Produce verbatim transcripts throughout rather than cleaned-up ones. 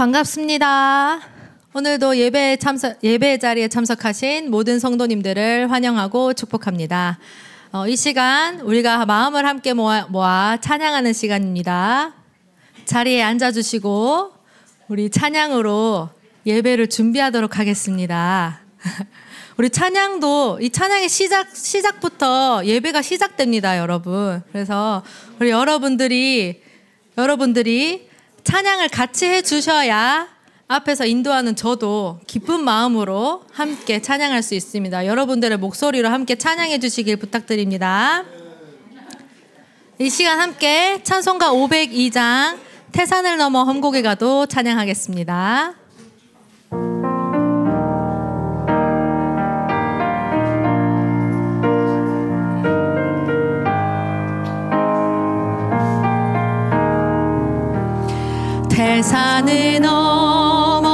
반갑습니다. 오늘도 예배 참석, 예배 자리에 참석하신 모든 성도님들을 환영하고 축복합니다. 어, 이 시간 우리가 마음을 함께 모아, 모아 찬양하는 시간입니다. 자리에 앉아주시고 우리 찬양으로 예배를 준비하도록 하겠습니다. 우리 찬양도 이 찬양의 시작, 시작부터 예배가 시작됩니다, 여러분. 그래서 우리 여러분들이 여러분들이 찬양을 같이 해주셔야 앞에서 인도하는 저도 기쁜 마음으로 함께 찬양할 수 있습니다. 여러분들의 목소리로 함께 찬양해 주시길 부탁드립니다. 이 시간 함께 찬송가 오백이 장 태산을 넘어 험곡에 가도 찬양하겠습니다. 태산을 넘어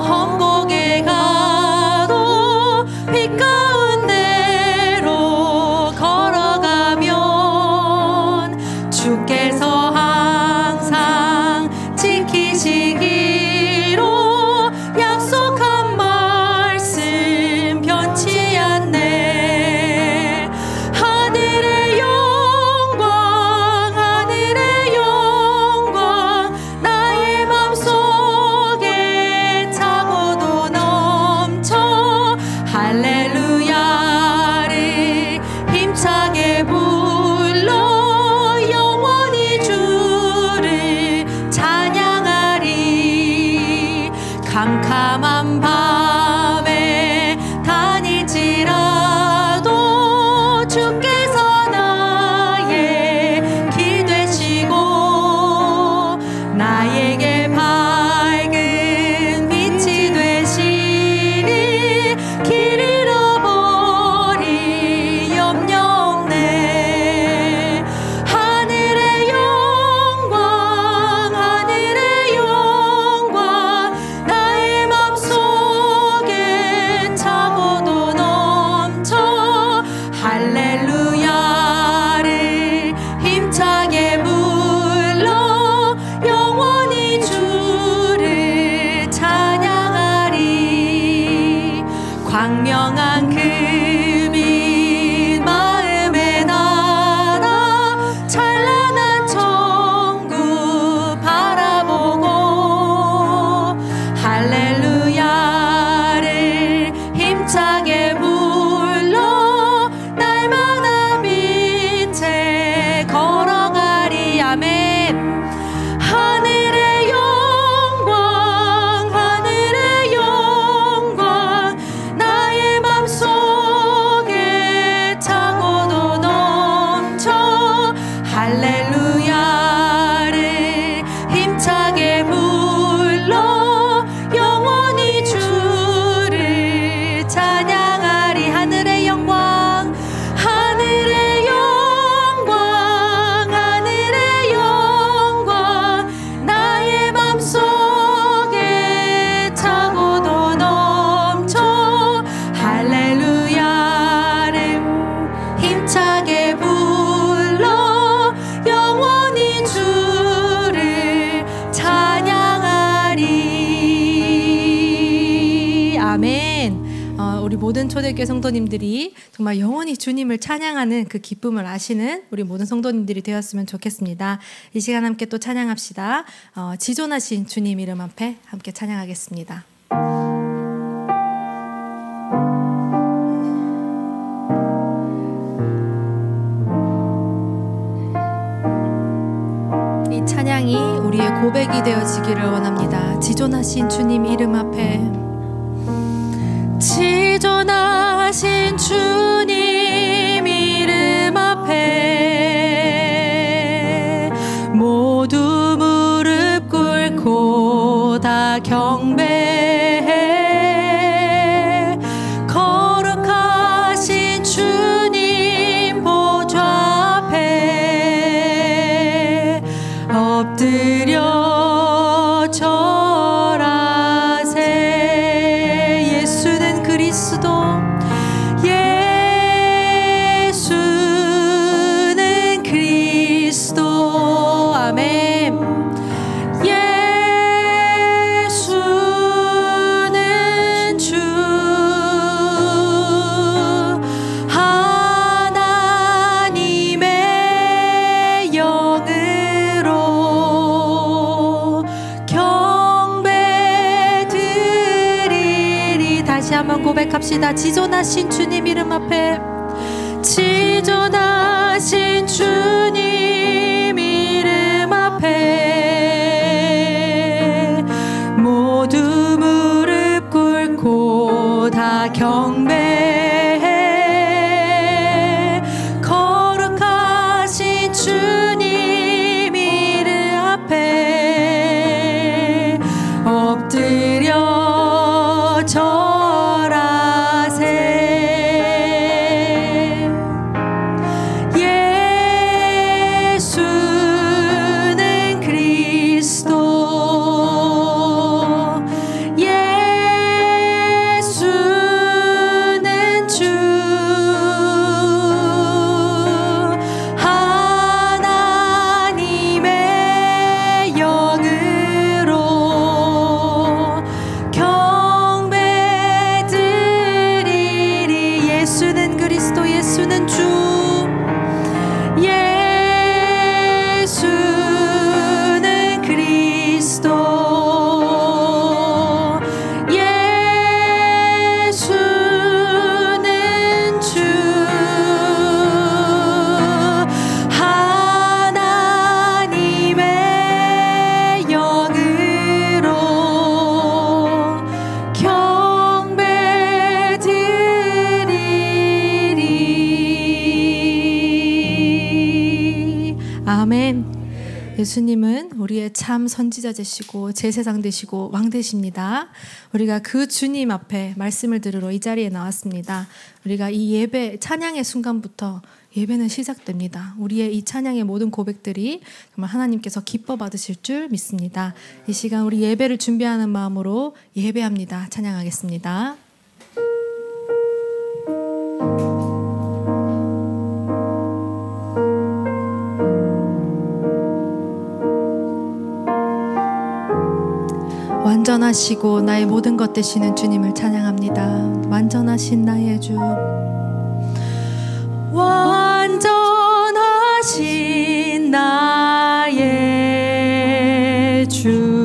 험곡에 가도 빛 가운 데로 걸어가면 주께서 항상 지키시기로 약속한 말씀 변치 않네. 하늘의 영광 하늘의 영광 나의 맘속에 차고도 넘쳐 할렐루야를 힘차게 불러 영원히 주를 찬양하리. 캄캄한 밤에 다닐지라도 주께서 나의 길 되시고 나에게 밝은 빛이 되시니 길 잃어버릴 염려 없네. 하늘의 영광 하늘의 영광 나의 맘속에 차고도 넘쳐 할렐루야를 힘차게 불러 영원히 주를 찬양하리. 광명한 금이 마음에 나라 찬란한 천국 바라보고 할렐루야를 힘차게 불러 날마다 빛에 걸어가리. 아멘. 하늘의 영광 하늘의 영광 나의 맘속에 차고도 넘쳐 할렐루야를 힘차게 불러 영원히 주를 찬양하리. 하늘의 영광 하늘의 영광 하늘의 영광 나의 맘속에 차고도 넘쳐 할렐루야를 힘차게 불러 영원히 주를 찬양하리. 아멘. 어, 우리 모든 초대교회 성도님들이 정말 영원히 주님을 찬양하는 그 기쁨을 아시는 우리 모든 성도님들이 되었으면 좋겠습니다. 이 시간 함께 또 찬양합시다. 어, 지존하신 주님 이름 앞에 함께 찬양하겠습니다. 이 찬양이 우리의 고백이 되어지기를 원합니다. 지존하신 주님 이름 앞에 지존하신 주님 이름 앞에 모두 무릎 꿇고 다 경배해. 거룩하신 주님 보좌 앞에 엎드려 절하세. 예수는 그리스도 예수는 그리스도. 아멘. 예 고백합시다. 지존하신 주님 이름 앞에, 지존하신 주님 이름 앞에 모두 무릎 꿇고 다 경배. 예수님은 우리의 참 선지자 되시고 제사장 되시고 왕 되십니다. 우리가 그 주님 앞에 말씀을 들으러 이 자리에 나왔습니다. 우리가 이 예배 찬양의 순간부터 예배는 시작됩니다. 우리의 이 찬양의 모든 고백들이 정말 하나님께서 기뻐 받으실 줄 믿습니다. 이 시간 우리 예배를 준비하는 마음으로 예배합니다. 찬양하겠습니다. 완전하시고 나의 모든 것 되시는 주님을 찬양합니다. 완전하신 나의 주, 완전하신 나의 주.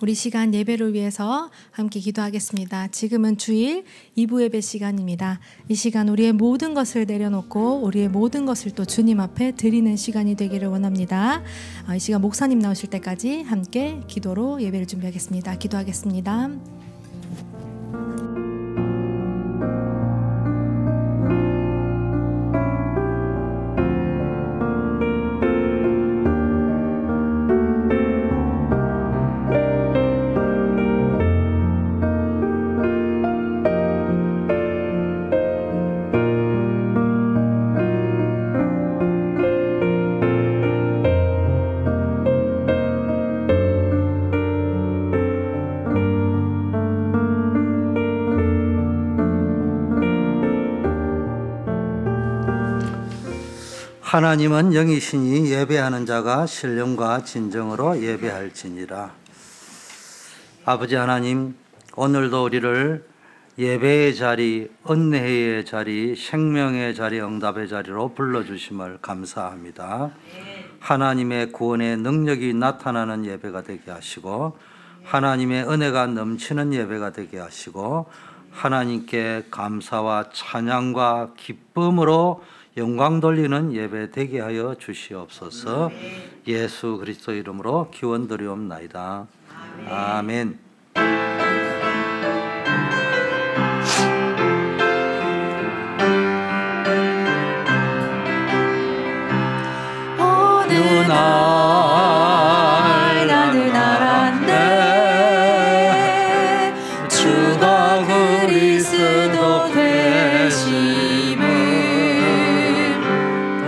우리 시간 예배를 위해서 함께 기도하겠습니다. 지금은 주일 이 부 예배 시간입니다. 이 시간 우리의 모든 것을 내려놓고 우리의 모든 것을 또 주님 앞에 드리는 시간이 되기를 원합니다. 이 시간 목사님 나오실 때까지 함께 기도로 예배를 준비하겠습니다. 기도하겠습니다. 하나님은 영이시니 예배하는 자가 신령과 진정으로 예배할지니라. 아버지 하나님, 오늘도 우리를 예배의 자리, 은혜의 자리, 생명의 자리, 응답의 자리로 불러주심을 감사합니다. 하나님의 구원의 능력이 나타나는 예배가 되게 하시고, 하나님의 은혜가 넘치는 예배가 되게 하시고, 하나님께 감사와 찬양과 기쁨으로 영광 돌리는 예배 되게 하여 주시옵소서. 예수 그리스도 이름으로 기원 드리옵나이다. 아멘. 어느 날 나는 알았네, 주가 그리스도 되심을.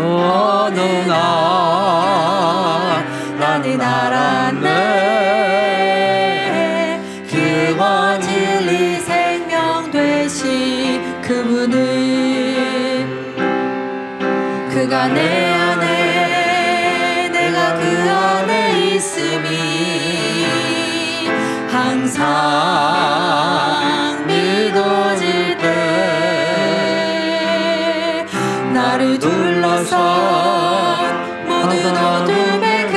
어느 날 나는 알았네, 길과 진리 생명 되신 그분을. 그가 내 항상 믿어질 때 나를 둘러서 모든 어둠의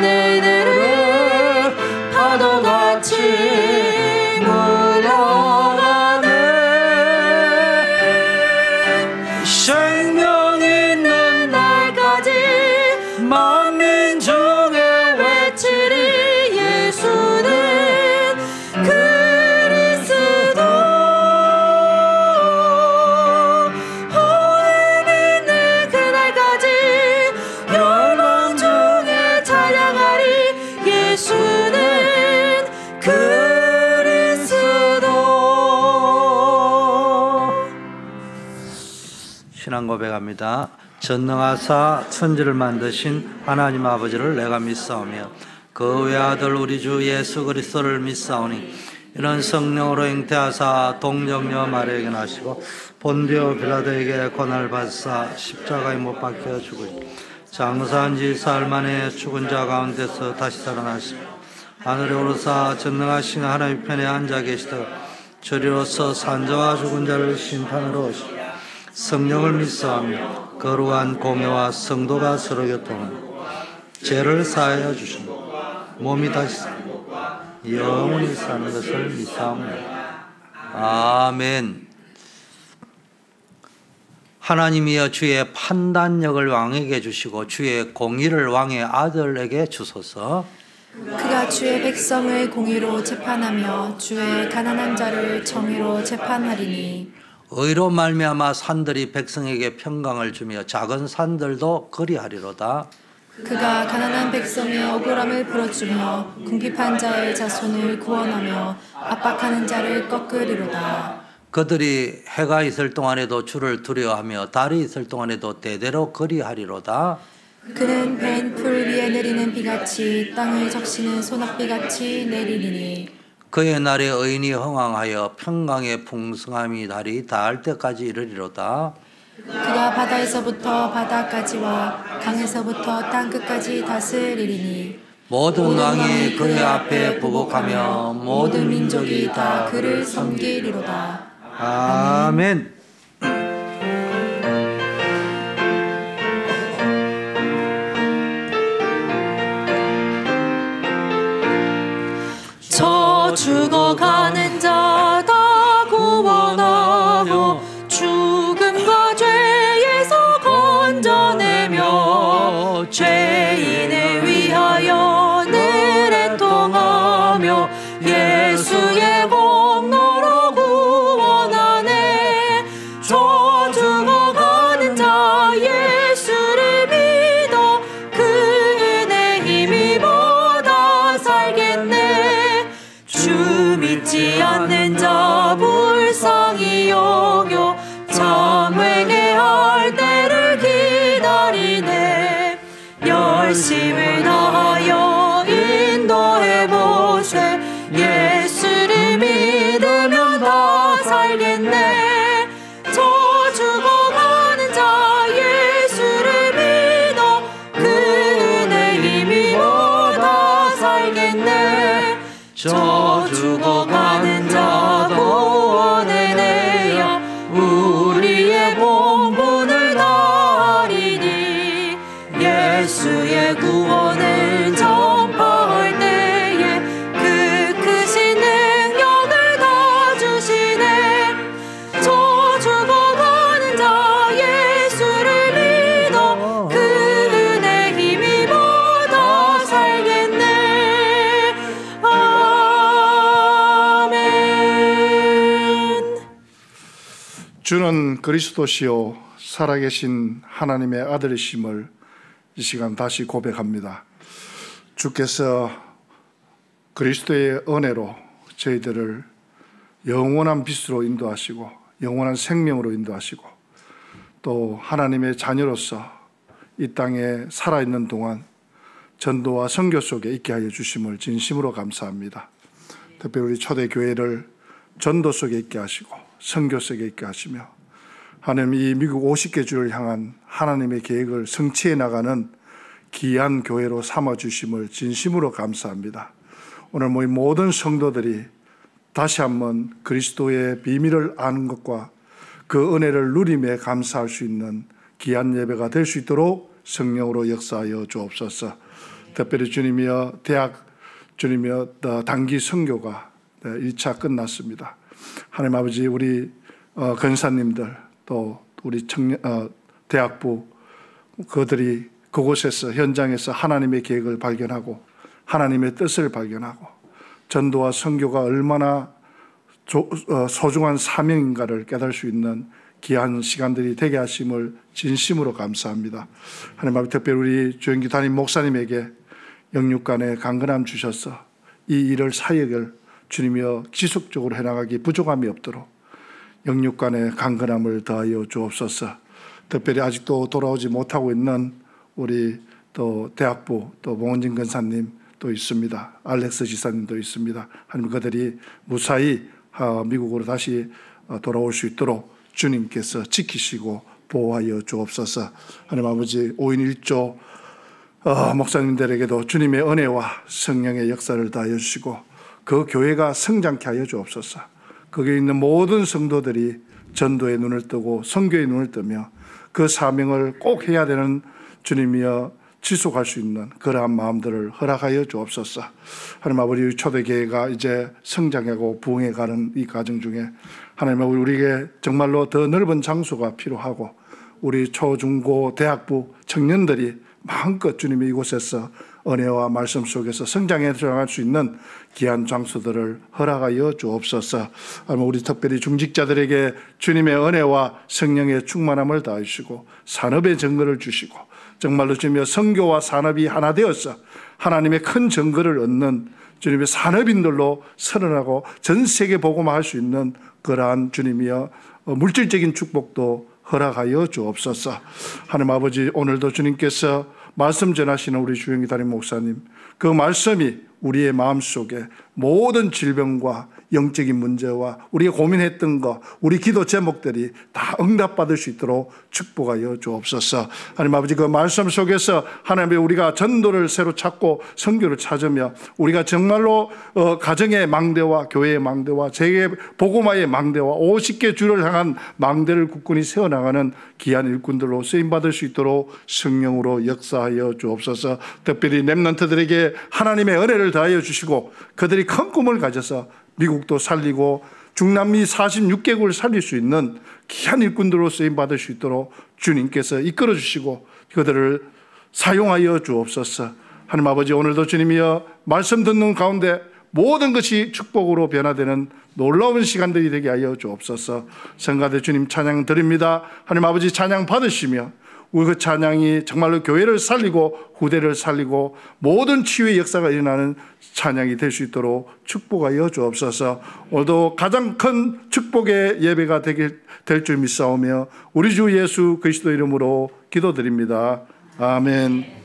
그늘들을 파도같이 물러가네. 생명 있는 날까지 만민 중에 외치리 예수는 고백합니다. 전능하사 천지를 만드신 하나님 아버지를 내가 믿사오며, 그 외아들 우리 주 예수 그리스도를 믿사오니, 이런 성령으로 잉태하사 동정녀 마리아에게 나시고 본디오 빌라도에게 권한을 받사 십자가에 못 박혀 죽으니, 장사한 지 사흘 만에 죽은 자 가운데서 다시 살아나시고 하늘에 오르사 전능하신 하나님 편에 앉아 계시더라. 저리로서 산자와 죽은 자를 심판으로 오시고, 성령을 믿사하며 거룩한 공회와 성도가 서로 교통하고 죄를 사하여 주시고 몸이 다시 사고 영원히 사는 것을 믿사옵니다. 아멘. 하나님이여, 주의 판단력을 왕에게 주시고 주의 공의를 왕의 아들에게 주소서. 그가 주의 백성을 공의로 재판하며 주의 가난한 자를 정의로 재판하리니, 의로 말미암아 산들이 백성에게 평강을 주며 작은 산들도 그리하리로다. 그가 가난한 백성의 억울함을 풀어주며 궁핍한 자의 자손을 구원하며 압박하는 자를 꺾으리로다. 그들이 해가 있을 동안에도 주를 두려워하며 달이 있을 동안에도 대대로 그리하리로다. 그는 벤 풀 위에 내리는 비같이 땅을 적시는 소낙비같이 내리리니, 그의 날에 의인이 흥황하여 평강의 풍성함이 달이 닿을 때까지 이르리로다. 그가 바다에서부터 바다까지와 강에서부터 땅끝까지 다스리리니, 모든 왕이 그의 앞에 부복하며 모든 민족이 다 그를 섬기리로다. 아멘. 죽어가는 자 다 구원하고 죽음과 죄에서 건져내며 죄인을 위하여 은혜를 통하며 예수의 공로로 구원하네. 저 죽어가는 자 예수를 믿어 그 은혜 힘입어 다 살겠네. 주 믿지 않는 자 불쌍히 여겨 참 회개할 때를 기다리네. 열심을 다하여 인도해보세. 예수를 믿으면 다 살겠네. 저 죽어가는 자 예수를 저 죽어가는 자 구원해내야 우리의 본분을 다하리니 예수의 구원을 전파할 때에 그 크신 능력을 다 주시네. 저 죽어가는 자 예수를 믿어 그 은혜 힘입어 다 살겠네. 아멘. 주는 그리스도시요 살아계신 하나님의 아들이심을 이 시간 다시 고백합니다. 주께서 그리스도의 은혜로 저희들을 영원한 빛으로 인도하시고 영원한 생명으로 인도하시고 또 하나님의 자녀로서 이 땅에 살아있는 동안 전도와 선교 속에 있게 하여 주심을 진심으로 감사합니다. 특별히 우리 초대교회를 전도 속에 있게 하시고 선교 속에 있게 하시며 하나님이 이 미국 오십 개 주를 향한 하나님의 계획을 성취해 나가는 귀한 교회로 삼아주심을 진심으로 감사합니다. 오늘 모인 모든 성도들이 다시 한번 그리스도의 비밀을 아는 것과 그 은혜를 누림에 감사할 수 있는 귀한 예배가 될 수 있도록 성령으로 역사하여 주옵소서. 특별히 주님이여 대학 주님이여 단기 선교가 일 차 끝났습니다. 하나님 아버지 우리 권사님들 또 우리 청년, 어, 대학부 그들이 그곳에서 현장에서 하나님의 계획을 발견하고 하나님의 뜻을 발견하고 전도와 선교가 얼마나 조, 어, 소중한 사명인가를 깨달을 수 있는 귀한 시간들이 되게 하심을 진심으로 감사합니다. 하나님 아버지 특별히 우리 주영규 담임 목사님에게 영육간에 강건함 주셔서 이 일을 사역을 주님이여 지속적으로 해나가기 부족함이 없도록 영육간의 강건함을 더하여 주옵소서. 특별히 아직도 돌아오지 못하고 있는 우리 또 대학부 또 봉은진 권사님 또 있습니다. 알렉스 지사님도 있습니다. 하나님 그들이 무사히 미국으로 다시 돌아올 수 있도록 주님께서 지키시고 보호하여 주옵소서. 하나님 아버지 오인 일조 목사님들에게도 주님의 은혜와 성령의 역사를 다하여 주시고 그 교회가 성장케 하여 주옵소서. 거기에 있는 모든 성도들이 전도의 눈을 뜨고 선교의 눈을 뜨며 그 사명을 꼭 해야 되는 주님이여 지속할 수 있는 그러한 마음들을 허락하여 주옵소서. 하나님 아버지 초대교회가 이제 성장하고 부흥해가는 이 과정 중에 하나님 아버지 우리에게 정말로 더 넓은 장소가 필요하고 우리 초중고 대학부 청년들이 마음껏 주님이 이곳에서 은혜와 말씀 속에서 성장해 들어갈 수 있는 귀한 장소들을 허락하여 주옵소서. 우리 특별히 중직자들에게 주님의 은혜와 성령의 충만함을 다하시고 산업의 증거를 주시고 정말로 주님의 선교와 산업이 하나 되어서 하나님의 큰 증거를 얻는 주님의 산업인들로 선언하고 전 세계 복음화할 수 있는 그러한 주님이여 물질적인 축복도 허락하여 주옵소서. 하나님 아버지 오늘도 주님께서 말씀 전하시는 우리 주영기 담임 목사님 그 말씀이 우리의 마음속에 모든 질병과 영적인 문제와 우리의 고민했던 것 우리 기도 제목들이 다 응답받을 수 있도록 축복하여 주옵소서. 하나님 아버지 그 말씀 속에서 하나님의 우리가 전도를 새로 찾고 선교를 찾으며 우리가 정말로 어, 가정의 망대와 교회의 망대와 재계 복음화의 망대와 오십 개 주를 향한 망대를 굳건히 세워나가는 귀한 일꾼들로 쓰임받을 수 있도록 성령으로 역사하여 주옵소서. 특별히 렘넌트들에게 하나님의 은혜를 다하여 주시고 그들이 큰 꿈을 가져서 미국도 살리고 중남미 사십육 개국을 살릴 수 있는 귀한 일꾼들로 쓰임받을 수 있도록 주님께서 이끌어주시고 그들을 사용하여 주옵소서. 하나님 아버지 오늘도 주님이여 말씀 듣는 가운데 모든 것이 축복으로 변화되는 놀라운 시간들이 되게 하여 주옵소서. 성가대 주님 찬양 드립니다. 하나님 아버지 찬양 받으시며 우리 그 찬양이 정말로 교회를 살리고 후대를 살리고 모든 치유의 역사가 일어나는 찬양이 될 수 있도록 축복하여 주옵소서. 오늘도 가장 큰 축복의 예배가 될 줄 믿사오며 우리 주 예수 그리스도 이름으로 기도드립니다. 아멘.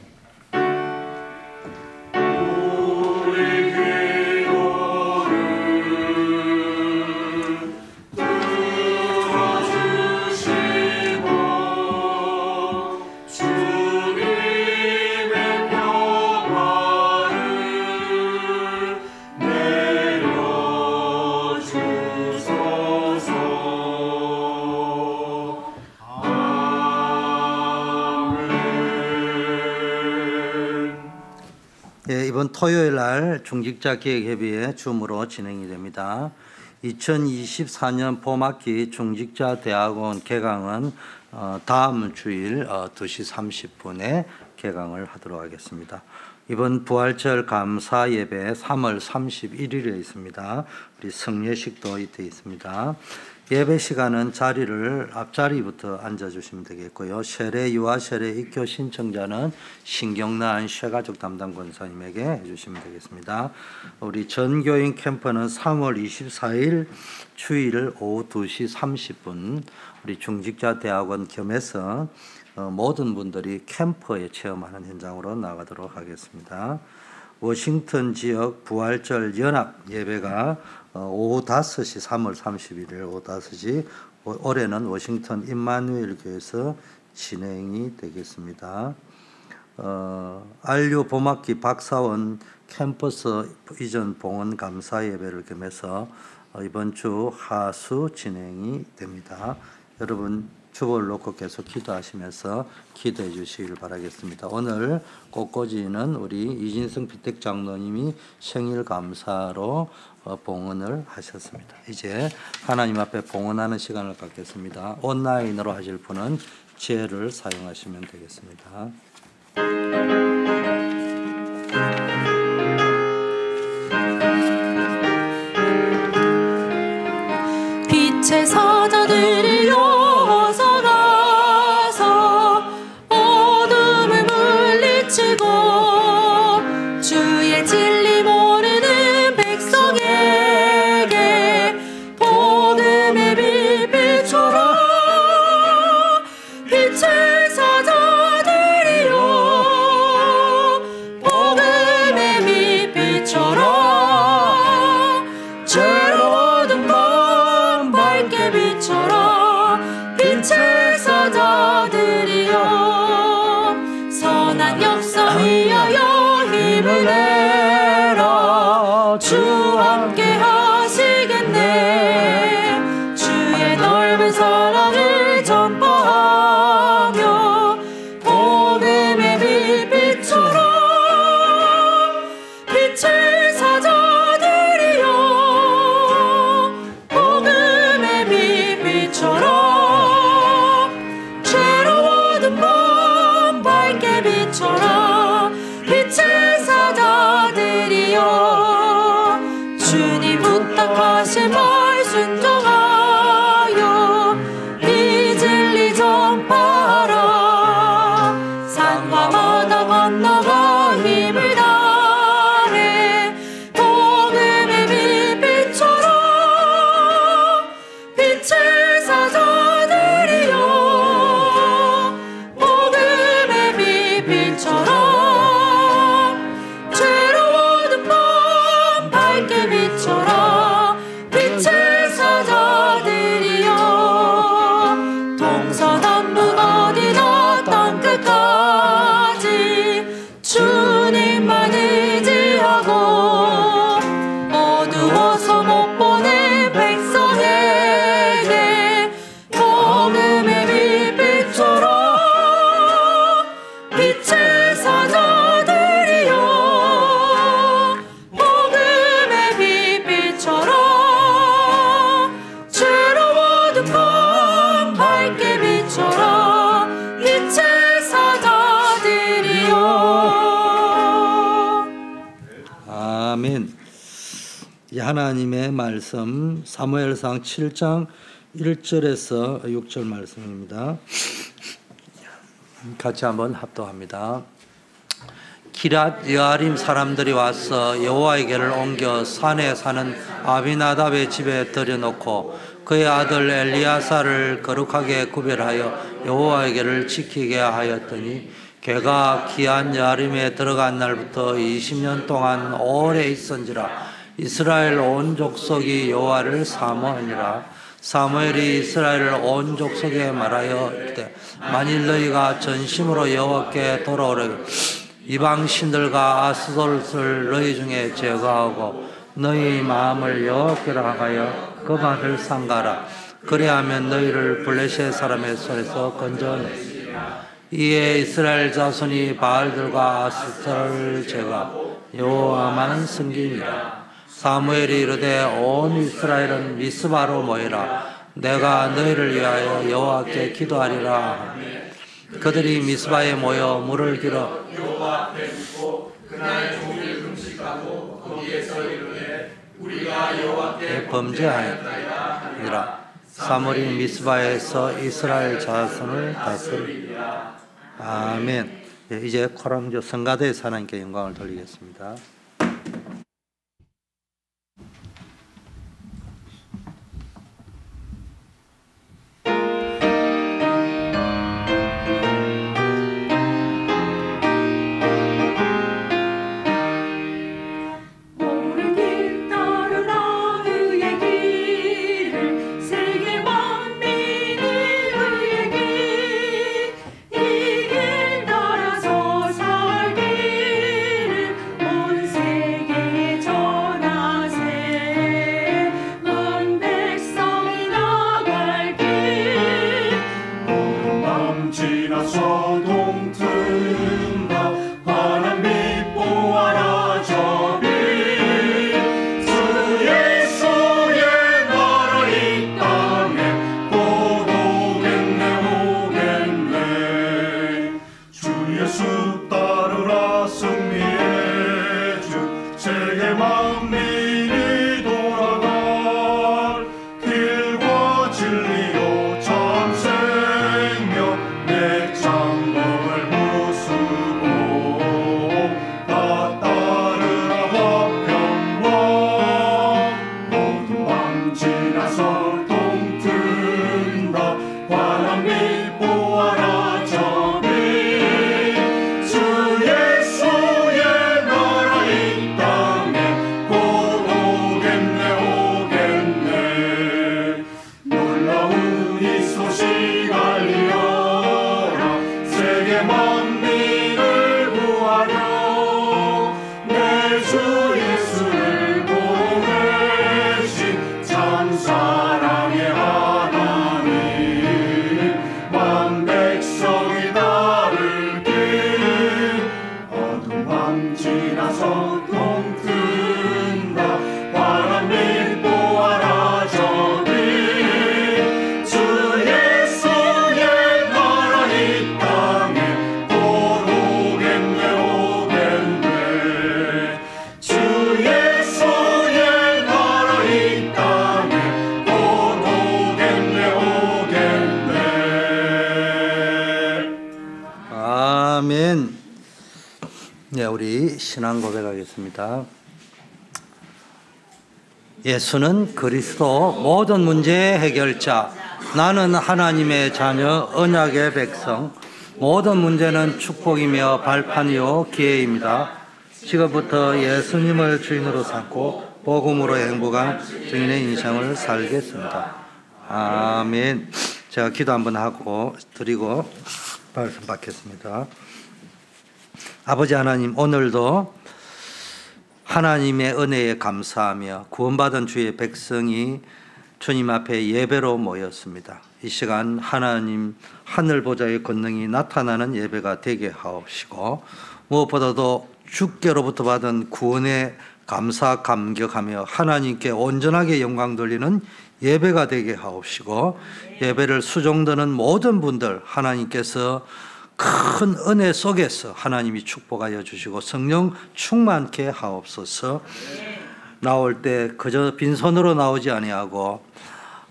Yeah. 이번 토요일 날 중직자 기획협의회 줌으로 진행이 됩니다. 이천이십사 년 봄학기 중직자 대학원 개강은 다음 주일 두 시 삼십 분에 개강을 하도록 하겠습니다. 이번 부활절 감사 예배 삼월 삼십일일에 있습니다. 우리 성례식도 이때 있습니다. 예배 시간은 자리를 앞자리부터 앉아주시면 되겠고요. 세례 유아 세례 입교 신청자는 신경란 쇠가족 담당 권사님에게 해주시면 되겠습니다. 우리 전교인 캠프는 삼월 이십사일 주일 오후 두 시 삼십 분 우리 중직자 대학원 겸해서 모든 분들이 캠퍼에 체험하는 현장으로 나가도록 하겠습니다. 워싱턴 지역 부활절 연합 예배가 오후 다섯 시 삼월 삼십일일 오후 다섯 시 올해는 워싱턴 임마누엘 교회에서 진행이 되겠습니다. 어, 한류 봄학기 박사원 캠퍼스 이전 봉헌 감사 예배를 겸해서 이번 주 하수 진행이 됩니다. 여러분 주보를 놓고 계속 기도하시면서 기도해 주시길 바라겠습니다. 오늘 꽃꽂이는 우리 이진승 피택 장로님이 생일 감사로 봉헌을 하셨습니다. 이제 하나님 앞에 봉헌하는 시간을 갖겠습니다. 온라인으로 하실 분은 지혜를 사용하시면 되겠습니다. 빛의 사자들이 요서가서 어둠을 물리치고 주의 진리 모르는 백성에게 복음의 빛 비춰라. 빛의 사자들이여 복음의 빛 비춰라. 하나님의 말씀 사무엘상 칠장 일절에서 육절 말씀입니다. 같이 한번 합독합니다. 기럇여아림 사람들이 와서 여호와에게를 옮겨 산에 사는 아비나다베 집에 들여놓고 그의 아들 엘리아사를 거룩하게 구별하여 여호와에게를 지키게 하였더니 걔가 기럇여아림에 들어간 날부터 이십 년 동안 오래 있은지라. 이스라엘 온 족속이 여호와를 사모하니라. 사무엘이 이스라엘 온 족속에 말하여 이르되 만일 너희가 전심으로 여호와께 돌아오려면 이방 신들과 아스돌을 너희 중에 제거하고 너희 마음을 여호와께로 향하여 그 말을 삼가라. 그리하면 너희를 블레셋 사람의 손에서 건져내리라. 이에 이스라엘 자손이 바알들과 아스돌을 제거하고 여호와만 섬기니라. 사무엘이 이르되 온 이스라엘은 미스바로 모이라. 내가 너희를 위하여 여호와께 기도하리라. 그들이 미스바에 모여 물을 길어 여호와 앞에 붓고 그날 종일 금식하고 거기에서 이르되 우리가 여호와께 범죄하였다니라. 사무엘이 미스바에서 이스라엘 자손을 다스리라. 아멘. 이제 코랑조 성가대에서 하나님께 영광을 돌리겠습니다. 신앙 고백하겠습니다. 예수는 그리스도, 모든 문제의 해결자. 나는 하나님의 자녀, 언약의 백성. 모든 문제는 축복이며 발판이요 기회입니다. 지금부터 예수님을 주인으로 삼고 복음으로 행복한 증인의 인생을 살겠습니다. 아멘. 제가 기도 한번 하고 드리고 말씀 받겠습니다. 아버지 하나님, 오늘도 하나님의 은혜에 감사하며 구원받은 주의 백성이 주님 앞에 예배로 모였습니다. 이 시간 하나님 하늘 보좌의 권능이 나타나는 예배가 되게 하옵시고, 무엇보다도 주께로부터 받은 구원에 감사 감격하며 하나님께 온전하게 영광 돌리는 예배가 되게 하옵시고, 예배를 수종드는 모든 분들 하나님께서 큰 은혜 속에서 하나님이 축복하여 주시고 성령 충만케 하옵소서. 나올 때 그저 빈손으로 나오지 아니하고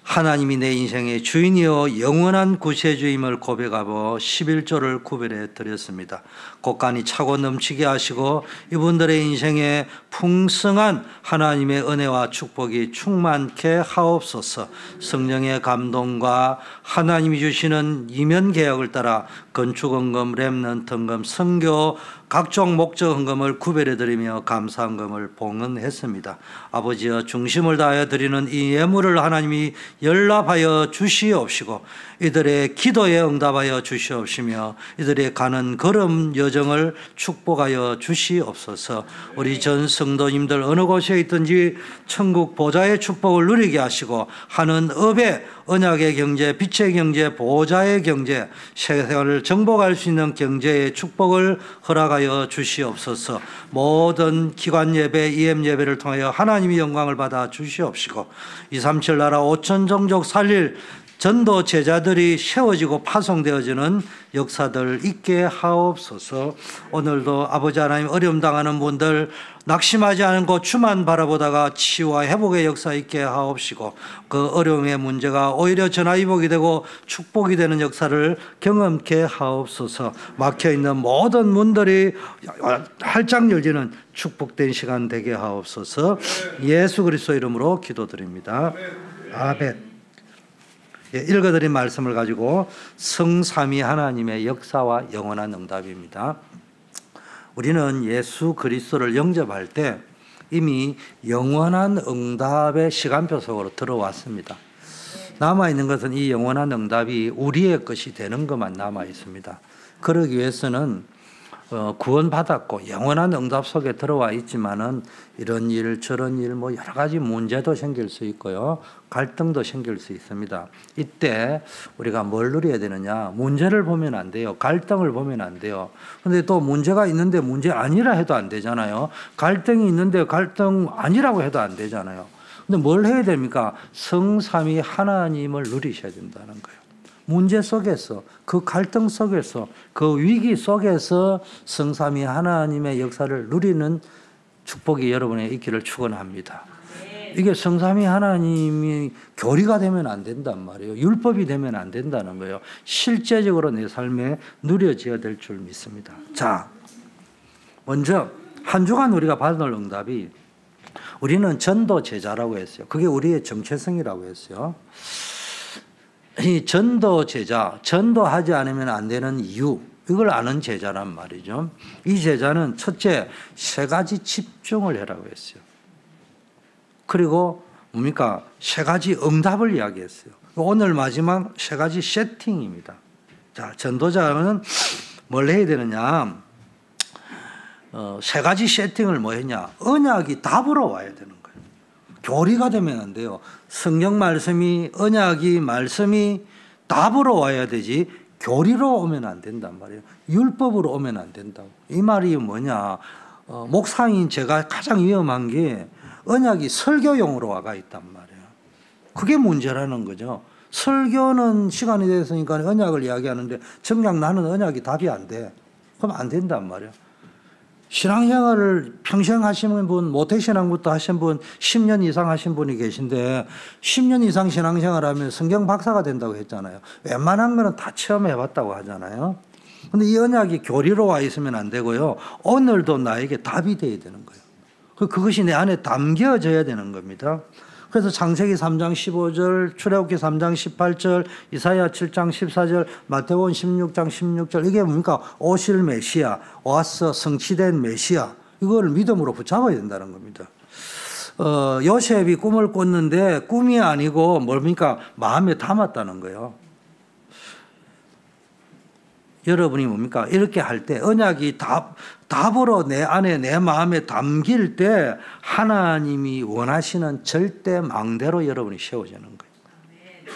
하나님이 내 인생의 주인이요 영원한 구세주임을 고백하고 십일조를 구별해 드렸습니다. 곳간이 차고 넘치게 하시고 이분들의 인생에 풍성한 하나님의 은혜와 축복이 충만케 하옵소서. 성령의 감동과 하나님이 주시는 이면계약을 따라 건축헌금, 렘넌트 헌금, 선교 각종 목적 헌금을 구별해드리며 감사헌금을 봉헌했습니다. 아버지여, 중심을 다하여 드리는 이 예물을 하나님이 연락하여 주시옵시고, 이들의 기도에 응답하여 주시옵시며, 이들의 가는 걸음 여정을 축복하여 주시옵소서. 우리 전 성도님들 어느 곳에 있든지 천국 보좌의 축복을 누리게 하시고, 하는 업에 언약의 경제, 빛의 경제, 보호자의 경제, 세상을 정복할 수 있는 경제의 축복을 허락하여 주시옵소서. 모든 기관 예배, 이엠 예배를 통하여 하나님의 영광을 받아 주시옵시고, 이백삼십칠 나라 오천 종족 살릴 전도 제자들이 세워지고 파송되어지는 역사들 있게 하옵소서. 오늘도 아버지 하나님, 어려움 당하는 분들 낙심하지 않고 주만 바라보다가 치유와 회복의 역사 있게 하옵시고, 그 어려움의 문제가 오히려 전화위복이 되고 축복이 되는 역사를 경험케 하옵소서. 막혀있는 모든 문들이 활짝 열리는 축복된 시간 되게 하옵소서. 예수 그리스도 이름으로 기도드립니다. 아멘. 예, 읽어드린 말씀을 가지고 성삼위 하나님의 역사와 영원한 응답입니다. 우리는 예수 그리스도를 영접할 때 이미 영원한 응답의 시간표 속으로 들어왔습니다. 남아있는 것은 이 영원한 응답이 우리의 것이 되는 것만 남아있습니다. 그러기 위해서는 어, 구원받았고 영원한 응답 속에 들어와 있지만은 이런 일 저런 일 뭐 여러 가지 문제도 생길 수 있고요, 갈등도 생길 수 있습니다. 이때 우리가 뭘 누려야 되느냐, 문제를 보면 안 돼요. 갈등을 보면 안 돼요. 그런데 또 문제가 있는데 문제 아니라 해도 안 되잖아요. 갈등이 있는데 갈등 아니라고 해도 안 되잖아요. 근데 뭘 해야 됩니까? 성삼위 하나님을 누리셔야 된다는 거예요. 문제 속에서, 그 갈등 속에서, 그 위기 속에서 성삼위 하나님의 역사를 누리는 축복이 여러분의 있기를 축원합니다. 이게 성삼위 하나님이 교리가 되면 안 된단 말이에요. 율법이 되면 안 된다는 거예요. 실제적으로 내 삶에 누려져야 될 줄 믿습니다. 자, 먼저 한 주간 우리가 받은 응답이, 우리는 전도 제자라고 했어요. 그게 우리의 정체성이라고 했어요. 이 전도 제자, 전도하지 않으면 안 되는 이유, 이걸 아는 제자란 말이죠. 이 제자는 첫째, 세 가지 집중을 해라고 했어요. 그리고 뭡니까? 세 가지 응답을 이야기했어요. 오늘 마지막 세 가지 세팅입니다. 자, 전도자는 뭘 해야 되느냐? 어, 세 가지 세팅을 뭐 했냐? 언약이 답으로 와야 되는 거예요. 교리가 되면 안 돼요. 성경 말씀이, 언약이, 말씀이 답으로 와야 되지 교리로 오면 안 된단 말이에요. 율법으로 오면 안 된다고. 이 말이 뭐냐, 어, 목사인 제가 가장 위험한 게 언약이 설교용으로 와가 있단 말이에요. 그게 문제라는 거죠. 설교는 시간이 됐으니까 언약을 이야기하는데 정작 나는 언약이 답이 안 돼. 그럼 안 된단 말이에요. 신앙생활을 평생 하시는 분, 모태신앙부터 하신 분, 십 년 이상 하신 분이 계신데, 십 년 이상 신앙생활하면 성경 박사가 된다고 했잖아요. 웬만한 거는 다 체험해봤다고 하잖아요. 근데 이 언약이 교리로 와 있으면 안 되고요, 오늘도 나에게 답이 돼야 되는 거예요. 그것이 내 안에 담겨져야 되는 겁니다. 그래서 창세기 삼 장 십오 절, 출애굽기 삼 장 십팔 절, 이사야 칠 장 십사 절, 마태복음 십육 장 십육 절, 이게 뭡니까? 오실 메시아, 와서 성취된 메시아, 이걸 믿음으로 붙잡아야 된다는 겁니다. 어, 요셉이 꿈을 꿨는데 꿈이 아니고 뭡니까? 마음에 담았다는 거예요. 여러분이 뭡니까? 이렇게 할 때, 언약이 답, 답으로 내 안에, 내 마음에 담길 때 하나님이 원하시는 절대 망대로 여러분이 세워지는 거예요.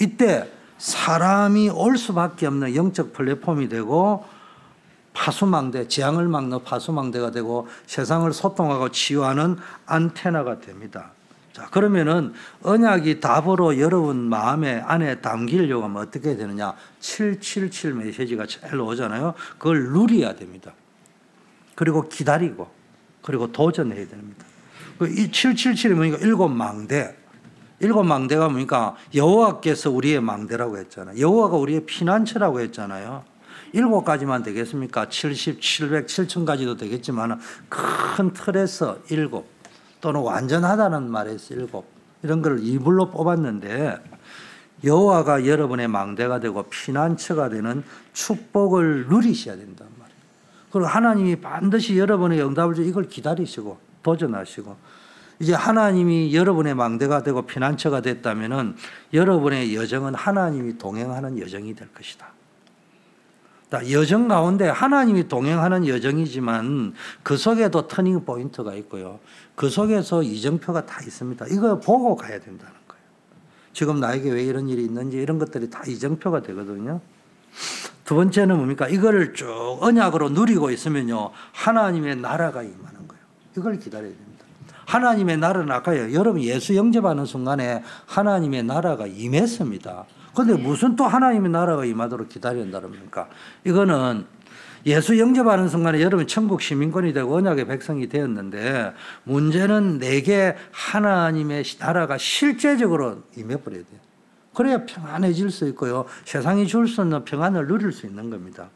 이때 사람이 올 수밖에 없는 영적 플랫폼이 되고, 파수망대, 재앙을 막는 파수망대가 되고, 세상을 소통하고 치유하는 안테나가 됩니다. 자, 그러면은 언약이 답으로 여러분 마음에 안에 담기려고 하면 어떻게 되느냐? 칠칠칠 메시지가 제일 오잖아요. 그걸 누려야 됩니다. 그리고 기다리고, 그리고 도전해야 됩니다. 이 칠칠칠이 뭐니까? 일곱 망대. 일곱 망대가 뭡니까? 여호와께서 우리의 망대라고 했잖아요. 여호와가 우리의 피난처라고 했잖아요. 일곱 가지만 되겠습니까? 칠십, 칠백, 칠천 가지도 되겠지만 큰 틀에서 일곱, 또는 완전하다는 말에서 일곱, 이런 걸 이불로 뽑았는데, 여호와가 여러분의 망대가 되고 피난처가 되는 축복을 누리셔야 된단 말이에요. 그리고 하나님이 반드시 여러분의 응답을 주고, 이걸 기다리시고 도전하시고, 이제 하나님이 여러분의 망대가 되고 피난처가 됐다면은 여러분의 여정은 하나님이 동행하는 여정이 될 것이다. 여정 가운데 하나님이 동행하는 여정이지만 그 속에도 터닝 포인트가 있고요, 그 속에서 이정표가 다 있습니다. 이거 보고 가야 된다는 거예요. 지금 나에게 왜 이런 일이 있는지 이런 것들이 다 이정표가 되거든요. 두 번째는 뭡니까? 이거를 쭉 언약으로 누리고 있으면요, 하나님의 나라가 임하는 거예요. 이걸 기다려야 됩니다. 하나님의 나라는 아까요, 여러분 예수 영접하는 순간에 하나님의 나라가 임했습니다. 그런데 무슨 또 하나님의 나라가 임하도록 기다린다는 겁니까? 이거는 예수 영접하는 순간에 여러분 천국 시민권이 되고 언약의 백성이 되었는데, 문제는 내게 하나님의 나라가 실제적으로 임해버려야 돼요. 그래야 평안해질 수 있고요, 세상이 줄 수 없는 평안을 누릴 수 있는 겁니다.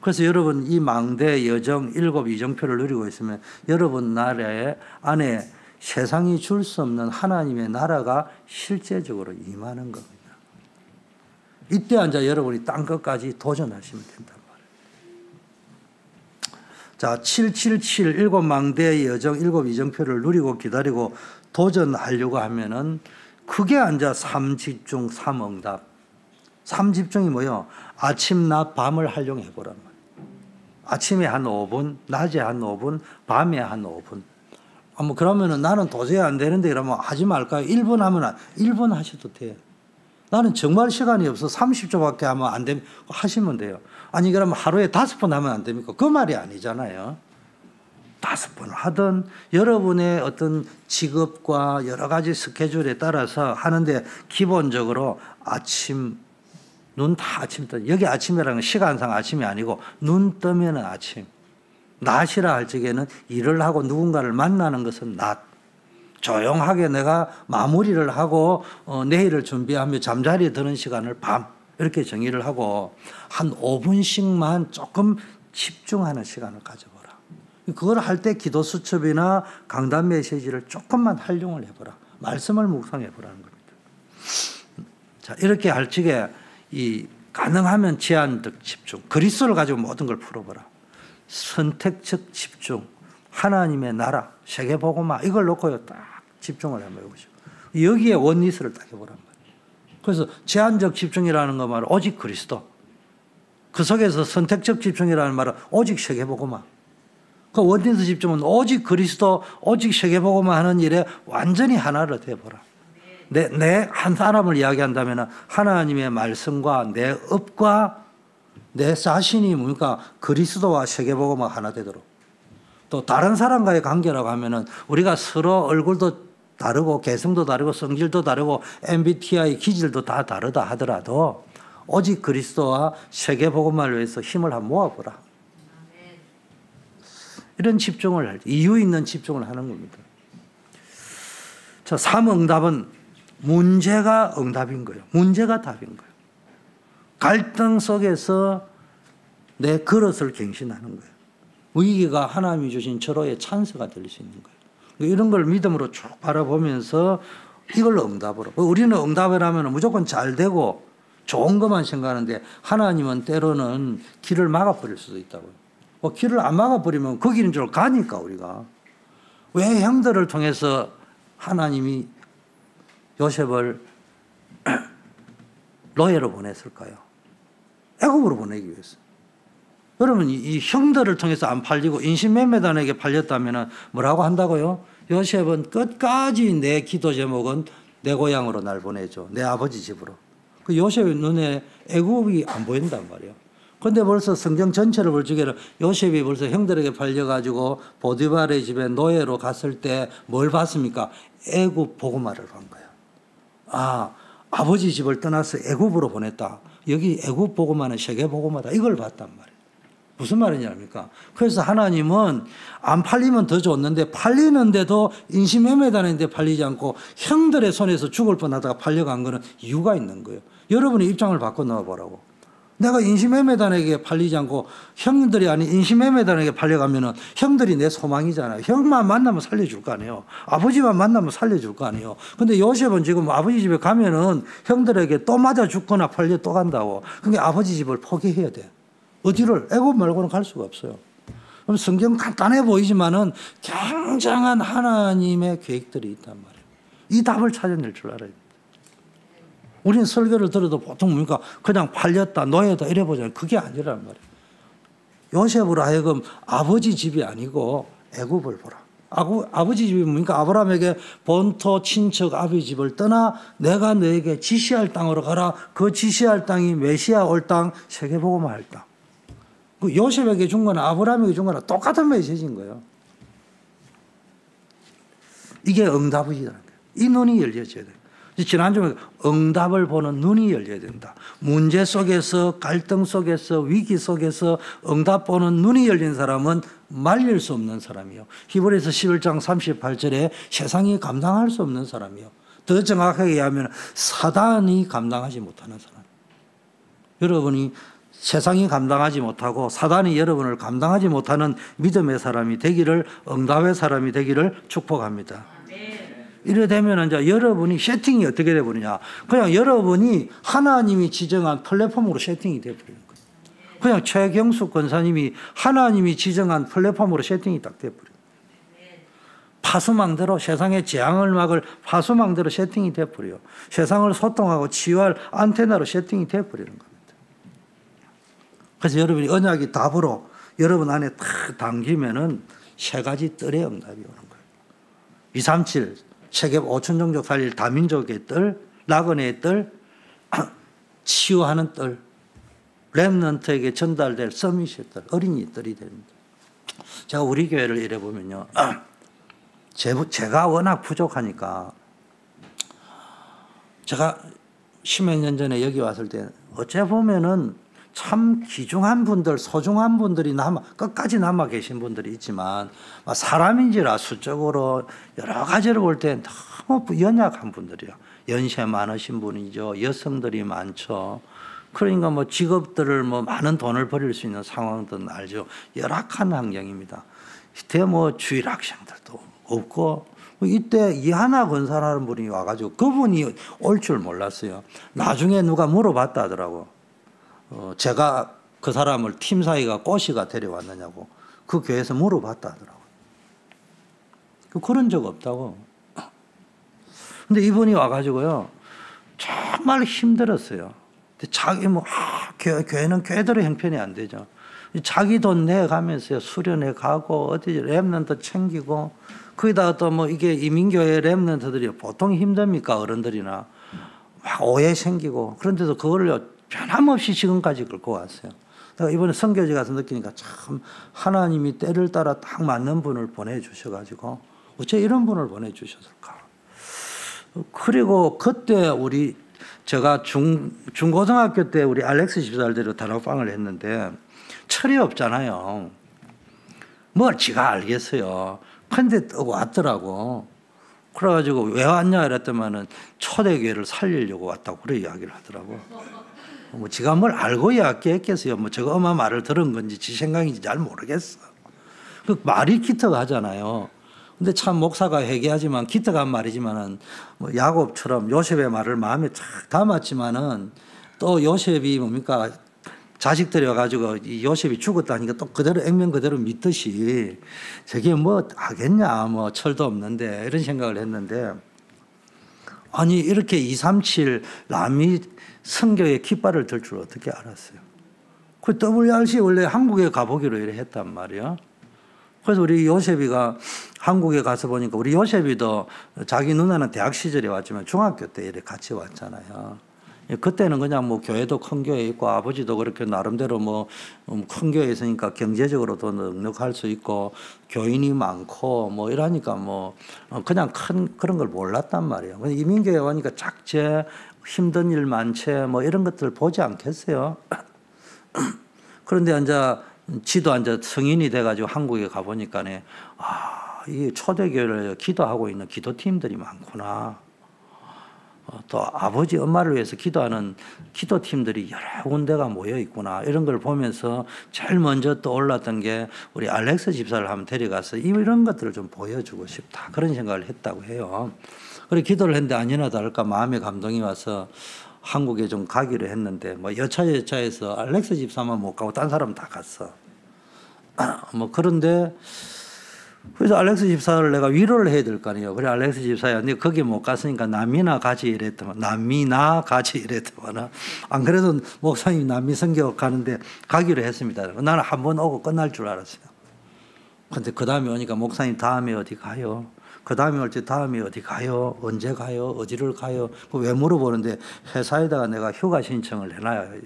그래서 여러분 이 망대 여정 일곱 이정표를 누리고 있으면 여러분 나라 안에 세상이 줄 수 없는 하나님의 나라가 실제적으로 임하는 겁니다. 이때 앉아 여러분이 땅 끝까지 도전하시면 된다. 자, 칠칠칠, 일곱 망대의 여정, 일곱 이정표를 누리고 기다리고 도전하려고 하면은 크게 앉아 삼집중, 삼응답. 삼집중이 뭐예요? 아침, 낮, 밤을 활용해보란 말이에요. 아침에 한 오 분, 낮에 한 오 분, 밤에 한 오 분. 아, 뭐 그러면은 나는 도저히 안 되는데 그러면 하지 말까요? 일 분 하면, 일 분 하셔도 돼요. 나는 정말 시간이 없어 삼십 초밖에 하면 안 됩니다. 하시면 돼요. 아니 그러면 하루에 다섯 번 하면 안 됩니까? 그 말이 아니잖아요. 다섯 번 하든 여러분의 어떤 직업과 여러 가지 스케줄에 따라서 하는데, 기본적으로 아침, 눈 다 아침 떠. 여기 아침이라는 건 시간상 아침이 아니고 눈 뜨면은 아침, 낮이라 할 적에는 일을 하고 누군가를 만나는 것은 낮. 조용하게 내가 마무리를 하고 어, 내일을 준비하며 잠자리에 드는 시간을 밤, 이렇게 정의를 하고 한 오 분씩만 조금 집중하는 시간을 가져보라. 그걸 할 때 기도 수첩이나 강단 메시지를 조금만 활용을 해보라. 말씀을 묵상해보라는 겁니다. 자, 이렇게 할 적에 이 가능하면 제한적 집중, 그리스도를 가지고 모든 걸 풀어보라. 선택적 집중, 하나님의 나라, 세계복음화, 이걸 놓고요 딱 집중을 한번 해보시고 여기에 원리스를 딱 해보란 말이에요. 그래서 제한적 집중이라는 거 말은 오직 그리스도, 그 속에서 선택적 집중이라는 말은 오직 세계복음화, 그 원리스 집중은 오직 그리스도, 오직 세계복음화 하는 일에 완전히 하나를 돼보라. 내, 내 한 사람을 이야기한다면 하나님의 말씀과 내 업과 내 자신이 뭡니까? 그리스도와 세계복음화 하나 되도록. 또 다른 사람과의 관계라고 하면은 우리가 서로 얼굴도 다르고 개성도 다르고 성질도 다르고 엠비티아이 기질도 다 다르다 하더라도 오직 그리스도와 세계복음화를 위해서 힘을 한번 모아보라. 이런 집중을 할, 이유 있는 집중을 하는 겁니다. 자, 삼응답은 문제가 응답인 거예요. 문제가 답인 거예요. 갈등 속에서 내 그릇을 갱신하는 거예요. 위기가 하나님이 주신 절호의 찬스가 될 수 있는 거예요. 그러니까 이런 걸 믿음으로 쭉 바라보면서 이걸 응답으로. 우리는 응답을 하면 무조건 잘 되고 좋은 것만 생각하는데, 하나님은 때로는 길을 막아버릴 수도 있다고요. 뭐 길을 안 막아버리면 그 길인 줄 가니까 우리가. 왜 형들을 통해서 하나님이 요셉을 노예로 보냈을까요? 애굽으로 보내기 위해서. 여러분 이 형들을 통해서 안 팔리고 인신매매단에게 팔렸다면 뭐라고 한다고요? 요셉은 끝까지 내 기도 제목은 내 고향으로 날 보내줘, 내 아버지 집으로. 그 요셉의 눈에 애굽이 안 보인단 말이에요. 그런데 벌써 성경 전체를 볼 적에는 요셉이 벌써 형들에게 팔려가지고 보디발의 집에 노예로 갔을 때 뭘 봤습니까? 애굽 보고마를 본 거예요. 아, 아버지 집을 떠나서 애굽으로 보냈다. 여기 애굽 보고마는 세계 보고마다. 이걸 봤단 말이에요. 무슨 말인지 압니까? 그래서 하나님은 안 팔리면 더 좋는데, 팔리는데도 인신매매단인데 팔리지 않고 형들의 손에서 죽을 뻔하다가 팔려간 거는 이유가 있는 거예요. 여러분의 입장을 바꿔놓아보라고. 내가 인신매매단에게 팔리지 않고 형들이 아닌 인신매매단에게 팔려가면은 형들이 내 소망이잖아요. 형만 만나면 살려줄 거 아니에요. 아버지만 만나면 살려줄 거 아니에요. 근데 요셉은 지금 아버지 집에 가면은 형들에게 또 맞아 죽거나 팔려 또 간다고. 그러니까 아버지 집을 포기해야 돼. 어디를? 애굽 말고는 갈 수가 없어요. 그럼 성경 간단해 보이지만은 굉장한 하나님의 계획들이 있단 말이에요. 이 답을 찾아낼 줄 알아야 됩니다. 우리는 설교를 들어도 보통 뭡니까? 그냥 팔렸다, 노예다 이래 보잖아요. 그게 아니란 말이에요. 요셉으로 하여금 아버지 집이 아니고 애굽을 보라. 아구, 아버지 집이 뭡니까? 아브라함에게 본토 친척 아비 집을 떠나 내가 너에게 지시할 땅으로 가라. 그 지시할 땅이 메시아 올 땅, 세계복음화 할 땅. 그 요셉에게 준 거나 아브라함에게 준 거나 똑같은 메시지인 거예요. 이게 응답이라는 거예요. 이 눈이 열려져야 돼요. 지난주에 응답을 보는 눈이 열려야 된다. 문제 속에서, 갈등 속에서, 위기 속에서 응답 보는 눈이 열린 사람은 말릴 수 없는 사람이요. 히브리서 십일 장 삼십팔 절에 세상이 감당할 수 없는 사람이요. 더 정확하게 얘기하면 사단이 감당하지 못하는 사람. 여러분이 세상이 감당하지 못하고 사단이 여러분을 감당하지 못하는 믿음의 사람이 되기를, 응답의 사람이 되기를 축복합니다. 이래 되면 이제 여러분이 세팅이 어떻게 되어버리냐. 그냥 여러분이 하나님이 지정한 플랫폼으로 세팅이 되어버리는 거예요. 그냥 최경숙 권사님이 하나님이 지정한 플랫폼으로 세팅이 딱 되어버려요. 파수망대로 세상의 재앙을 막을 파수망대로 세팅이 되어버려요. 세상을 소통하고 치유할 안테나로 세팅이 되어버리는 겁니다. 그래서 여러분이 언약이 답으로 여러분 안에 탁 당기면은 세 가지 뜰의 응답이 오는 거예요. 이삼칠 세계 오천 종족 살릴 다민족의 뜰, 낙원의 뜰, 치유하는 뜰, 렘넌트에게 전달될 서밋의 뜰, 어린이 뜰이 됩니다. 제가 우리 교회를 이래 보면요, 제가 워낙 부족하니까 제가 십몇 년 전에 여기 왔을 때 어째 보면은 참 귀중한 분들, 소중한 분들이 남아, 끝까지 남아 계신 분들이 있지만 사람인지라 수적으로 여러 가지로 볼 때 너무 연약한 분들이요. 연세 많으신 분이죠. 여성들이 많죠. 그러니까 뭐 직업들을 뭐 많은 돈을 벌일 수 있는 상황들은 알죠. 열악한 환경입니다. 이때 뭐 주일 학생들도 없고 이때 이하나 권사라는 분이 와가지고 그분이 올 줄 몰랐어요. 나중에 누가 물어봤다 하더라고. 어, 제가 그 사람을 팀 사이가 꼬시가 데려왔느냐고 그 교회에서 물어봤다 하더라고요. 그런 적 없다고. 근데 이분이 와가지고요, 정말 힘들었어요. 근데 자기 뭐, 아, 교회, 교회는 교회대로 형편이 안 되죠. 자기 돈 내가면서 수련회 가고, 어디 랩런트 챙기고, 거기다가 또 뭐 이게 이민교회 랩런트들이 보통 힘듭니까? 어른들이나. 막 오해 생기고, 그런데도 그걸요, 변함없이 지금까지 끌고 왔어요. 내가 이번에 선교지 가서 느끼니까 참 하나님이 때를 따라 딱 맞는 분을 보내주셔가지고 어째 이런 분을 보내주셨을까. 그리고 그때 우리 제가 중, 중고등학교 때 우리 알렉스 집사를 다락방을 했는데 철이 없잖아요. 뭘 지가 알겠어요. 근데 왔더라고. 그래가지고 왜 왔냐 이랬더만은 초대교회를 살리려고 왔다고 그래 이야기를 하더라고. 뭐, 지가 뭘 알고 이야기했겠어요. 뭐, 제가 엄마 말을 들은 건지, 지 생각인지 잘 모르겠어. 그 말이 기특하잖아요. 근데 참 목사가 회개하지만, 기특한 말이지만은, 뭐, 야곱처럼 요셉의 말을 마음에 착 담았지만은, 또 요셉이 뭡니까? 자식들이 와가지고 이 요셉이 죽었다니까 또 그대로 액면 그대로 믿듯이, 저게 뭐, 하겠냐, 뭐, 철도 없는데, 이런 생각을 했는데, 아니, 이렇게 이삼칠 남미, 선교의 깃발을 들 줄 어떻게 알았어요. 그 더블유알씨 원래 한국에 가보기로 이래 했단 말이야. 그래서 우리 요셉이가 한국에 가서 보니까 우리 요셉이도 자기 누나는 대학 시절에 왔지만 중학교 때 이래 같이 왔잖아요. 그때는 그냥 뭐 교회도 큰 교회 있고 아버지도 그렇게 나름대로 뭐 큰 교회 있으니까 경제적으로도 능력할 수 있고 교인이 많고 뭐 이러니까 뭐 그냥 큰 그런 걸 몰랐단 말이에요. 이민교회 오니까 작제 힘든 일 많지 뭐 이런 것들 보지 않겠어요. 그런데 이제 지도 이제 성인이 돼가지고 한국에 가보니까네, 아, 이 초대교회를 기도하고 있는 기도팀들이 많구나. 또 아버지 엄마를 위해서 기도하는 기도팀들이 여러 군데가 모여 있구나. 이런 걸 보면서 제일 먼저 떠올랐던 게 우리 알렉스 집사를 한번 데려가서 이런 것들을 좀 보여주고 싶다. 그런 생각을 했다고 해요. 그래 기도를 했는데 아니나 다를까 마음의 감동이 와서 한국에 좀 가기로 했는데 뭐 여차여차해서 알렉스 집사만 못 가고 딴 사람 다 갔어. 뭐 그런데 그래서 알렉스 집사를 내가 위로를 해야 될 거 아니에요. 그래 알렉스 집사야, 네 거기 못 갔으니까 남미나 가지 이랬더만, 남미나 가지 이랬더만. 안 그래도 목사님 남미 선교 가는데 가기로 했습니다. 나는 한 번 오고 끝날 줄 알았어요. 근데 그 다음에 오니까 목사님 다음에 어디 가요? 그 다음에 올지 다음에 어디 가요? 언제 가요? 어디를 가요? 그 왜 물어보는데 회사에다가 내가 휴가 신청을 해놔야 돼.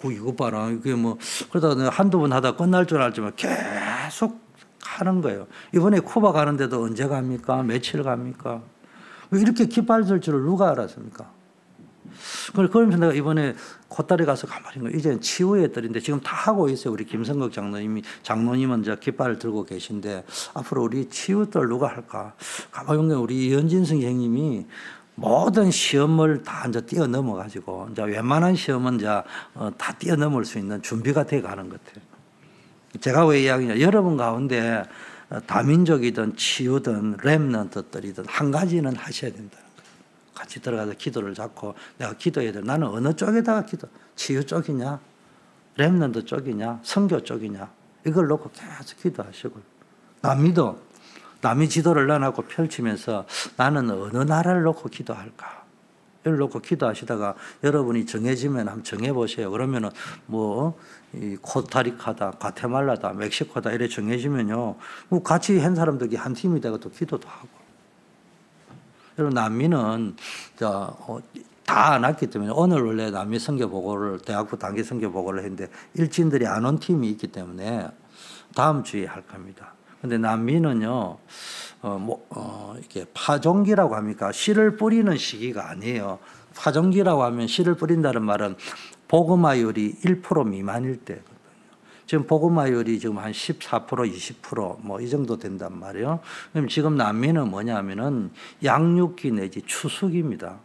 그 이것 봐라. 이게 뭐 그러다 내가 한두 번 하다 끝날 줄 알지만 계속 하는 거예요. 이번에 쿠바 가는데도 언제 갑니까? 며칠 갑니까? 이렇게 기빨들 줄을 누가 알았습니까? 그러면서 내가 이번에 코타리 가서 가만히 있는 거예요. 이제 치유의 애들인데 지금 다 하고 있어요. 우리 김성국 장로님이, 장로님은 이제 깃발을 들고 계신데 앞으로 우리 치유들 누가 할까? 가만히 있는 우리 연진승 형님이 모든 시험을 다 이제 뛰어넘어 가지고 이제 웬만한 시험은 이제 어, 다 뛰어넘을 수 있는 준비가 돼 가는 것 같아요. 제가 왜 이야기냐? 여러분 가운데 다민족이든 치유든 렘넌트들이든 한 가지는 하셔야 된다는 거예요. 같이 들어가서 기도를 잡고 내가 기도해야 돼. 나는 어느 쪽에다가 기도? 치유 쪽이냐? 렘넌트 쪽이냐? 선교 쪽이냐? 이걸 놓고 계속 기도하시고요. 남미도 남미 지도를 나눠놓고 펼치면서 나는 어느 나라를 놓고 기도할까? 이걸 놓고 기도하시다가 여러분이 정해지면 한번 정해보세요. 그러면은 뭐 이 코타리카다, 과테말라다, 멕시코다 이래 정해지면요, 뭐 같이 한 사람들이 한 팀이 되고 또 기도도 하고. 여러분 남미는 다 안 왔기 때문에 오늘 원래 남미 선교보고를 대학부 단기 선교보고를 했는데 일진들이 안 온 팀이 있기 때문에 다음 주에 할 겁니다. 근데 남미는요, 어, 뭐, 어, 이렇게 파종기라고 합니까? 씨를 뿌리는 시기가 아니에요. 파종기라고 하면 씨를 뿌린다는 말은 복음화율이 일 퍼센트 미만일 때거든요. 지금 복음화율이 지금 한 십사 퍼센트, 이십 퍼센트 뭐 이 정도 된단 말이에요. 그럼 지금 남미는 뭐냐 하면은 양육기 내지 추수기입니다.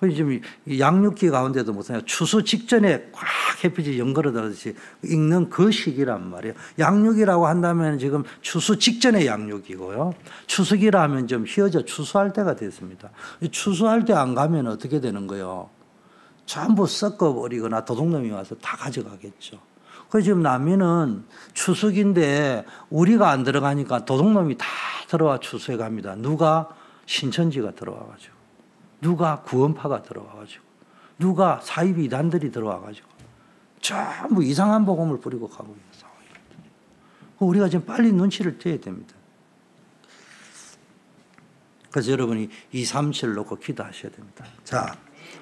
그 지금 양육기 가운데도 무슨 추수 직전에 꽉 햇빛이 연그러들듯이 익는 그 시기란 말이에요. 양육이라고 한다면 지금 추수 직전의 양육이고요. 추수기라 하면 좀 휘어져 추수할 때가 됐습니다. 추수할 때 안 가면 어떻게 되는 거예요? 전부 섞어버리거나 도둑놈이 와서 다 가져가겠죠. 그 지금 남미는 추수기인데 우리가 안 들어가니까 도둑놈이 다 들어와 추수해 갑니다. 누가? 신천지가 들어와가지고. 누가 구원파가 들어와가지고, 누가 사이비 이단들이 들어와가지고, 전부 이상한 복음을 뿌리고 가고 있는 상황입니다. 우리가 지금 빨리 눈치를 떼야 됩니다. 그래서 여러분이 이백삼십칠 놓고 기도하셔야 됩니다. 자,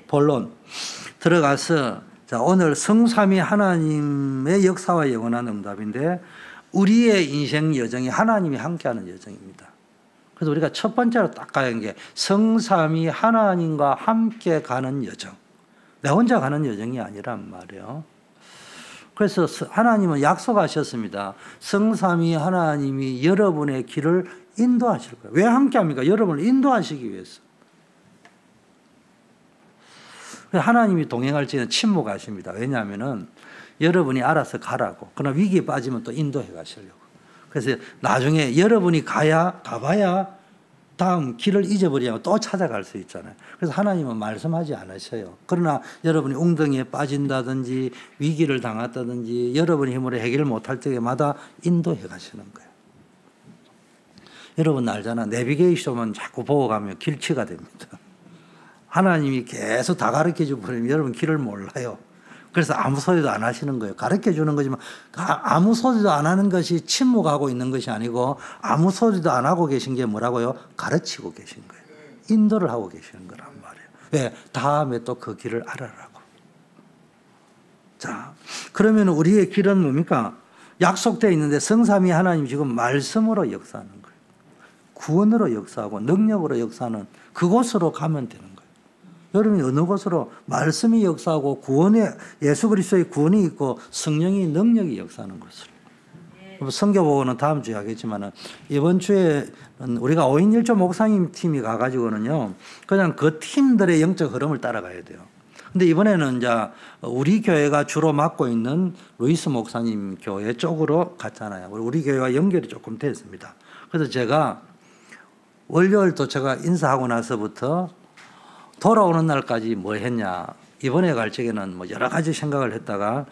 본론 들어가서 자 오늘 성삼위 하나님의 역사와 영원한 응답인데 우리의 인생 여정이 하나님이 함께하는 여정입니다. 그래서 우리가 첫 번째로 딱 가야 하는 게 성삼위 하나님과 함께 가는 여정. 내 혼자 가는 여정이 아니란 말이에요. 그래서 하나님은 약속하셨습니다. 성삼위 하나님이 여러분의 길을 인도하실 거예요. 왜 함께합니까? 여러분을 인도하시기 위해서. 하나님이 동행할지는 침묵하십니다. 왜냐하면은 여러분이 알아서 가라고. 그러나 위기에 빠지면 또 인도해 가시려고. 그래서 나중에 여러분이 가야, 가봐야 다음 길을 잊어버리면 또 찾아갈 수 있잖아요. 그래서 하나님은 말씀하지 않으셔요. 그러나 여러분이 웅덩이에 빠진다든지 위기를 당했다든지 여러분의 힘으로 해결을 못할 때마다 인도해 가시는 거예요. 여러분 알잖아. 내비게이션만 자꾸 보고 가면 길치가 됩니다. 하나님이 계속 다 가르쳐주고 그러면 여러분 길을 몰라요. 그래서 아무 소리도 안 하시는 거예요. 가르쳐주는 거지만 아무 소리도 안 하는 것이 침묵하고 있는 것이 아니고 아무 소리도 안 하고 계신 게 뭐라고요? 가르치고 계신 거예요. 인도를 하고 계시는 거란 말이에요. 왜? 다음에 또 그 길을 알아라고. 자, 그러면 우리의 길은 뭡니까? 약속되어 있는데 성삼위 하나님 지금 말씀으로 역사하는 거예요. 구원으로 역사하고 능력으로 역사하는 그곳으로 가면 되는 거예요. 여러분이 어느 곳으로 말씀이 역사하고 구원의 예수 그리스도의 구원이 있고 성령이 능력이 역사하는 곳으로. 성교보고는 다음 주에 하겠지만 이번 주에 우리가 오인 일조 목사님 팀이 가가지고는요 그냥 그 팀들의 영적 흐름을 따라가야 돼요. 근데 이번에는 이제 우리 교회가 주로 맡고 있는 루이스 목사님 교회 쪽으로 갔잖아요. 우리 교회와 연결이 조금 됐습니다. 그래서 제가 월요일 또 제가 인사하고 나서부터 돌아오는 날까지 뭐 했냐. 이번에 갈 적에는 뭐 여러 가지 생각을 했다가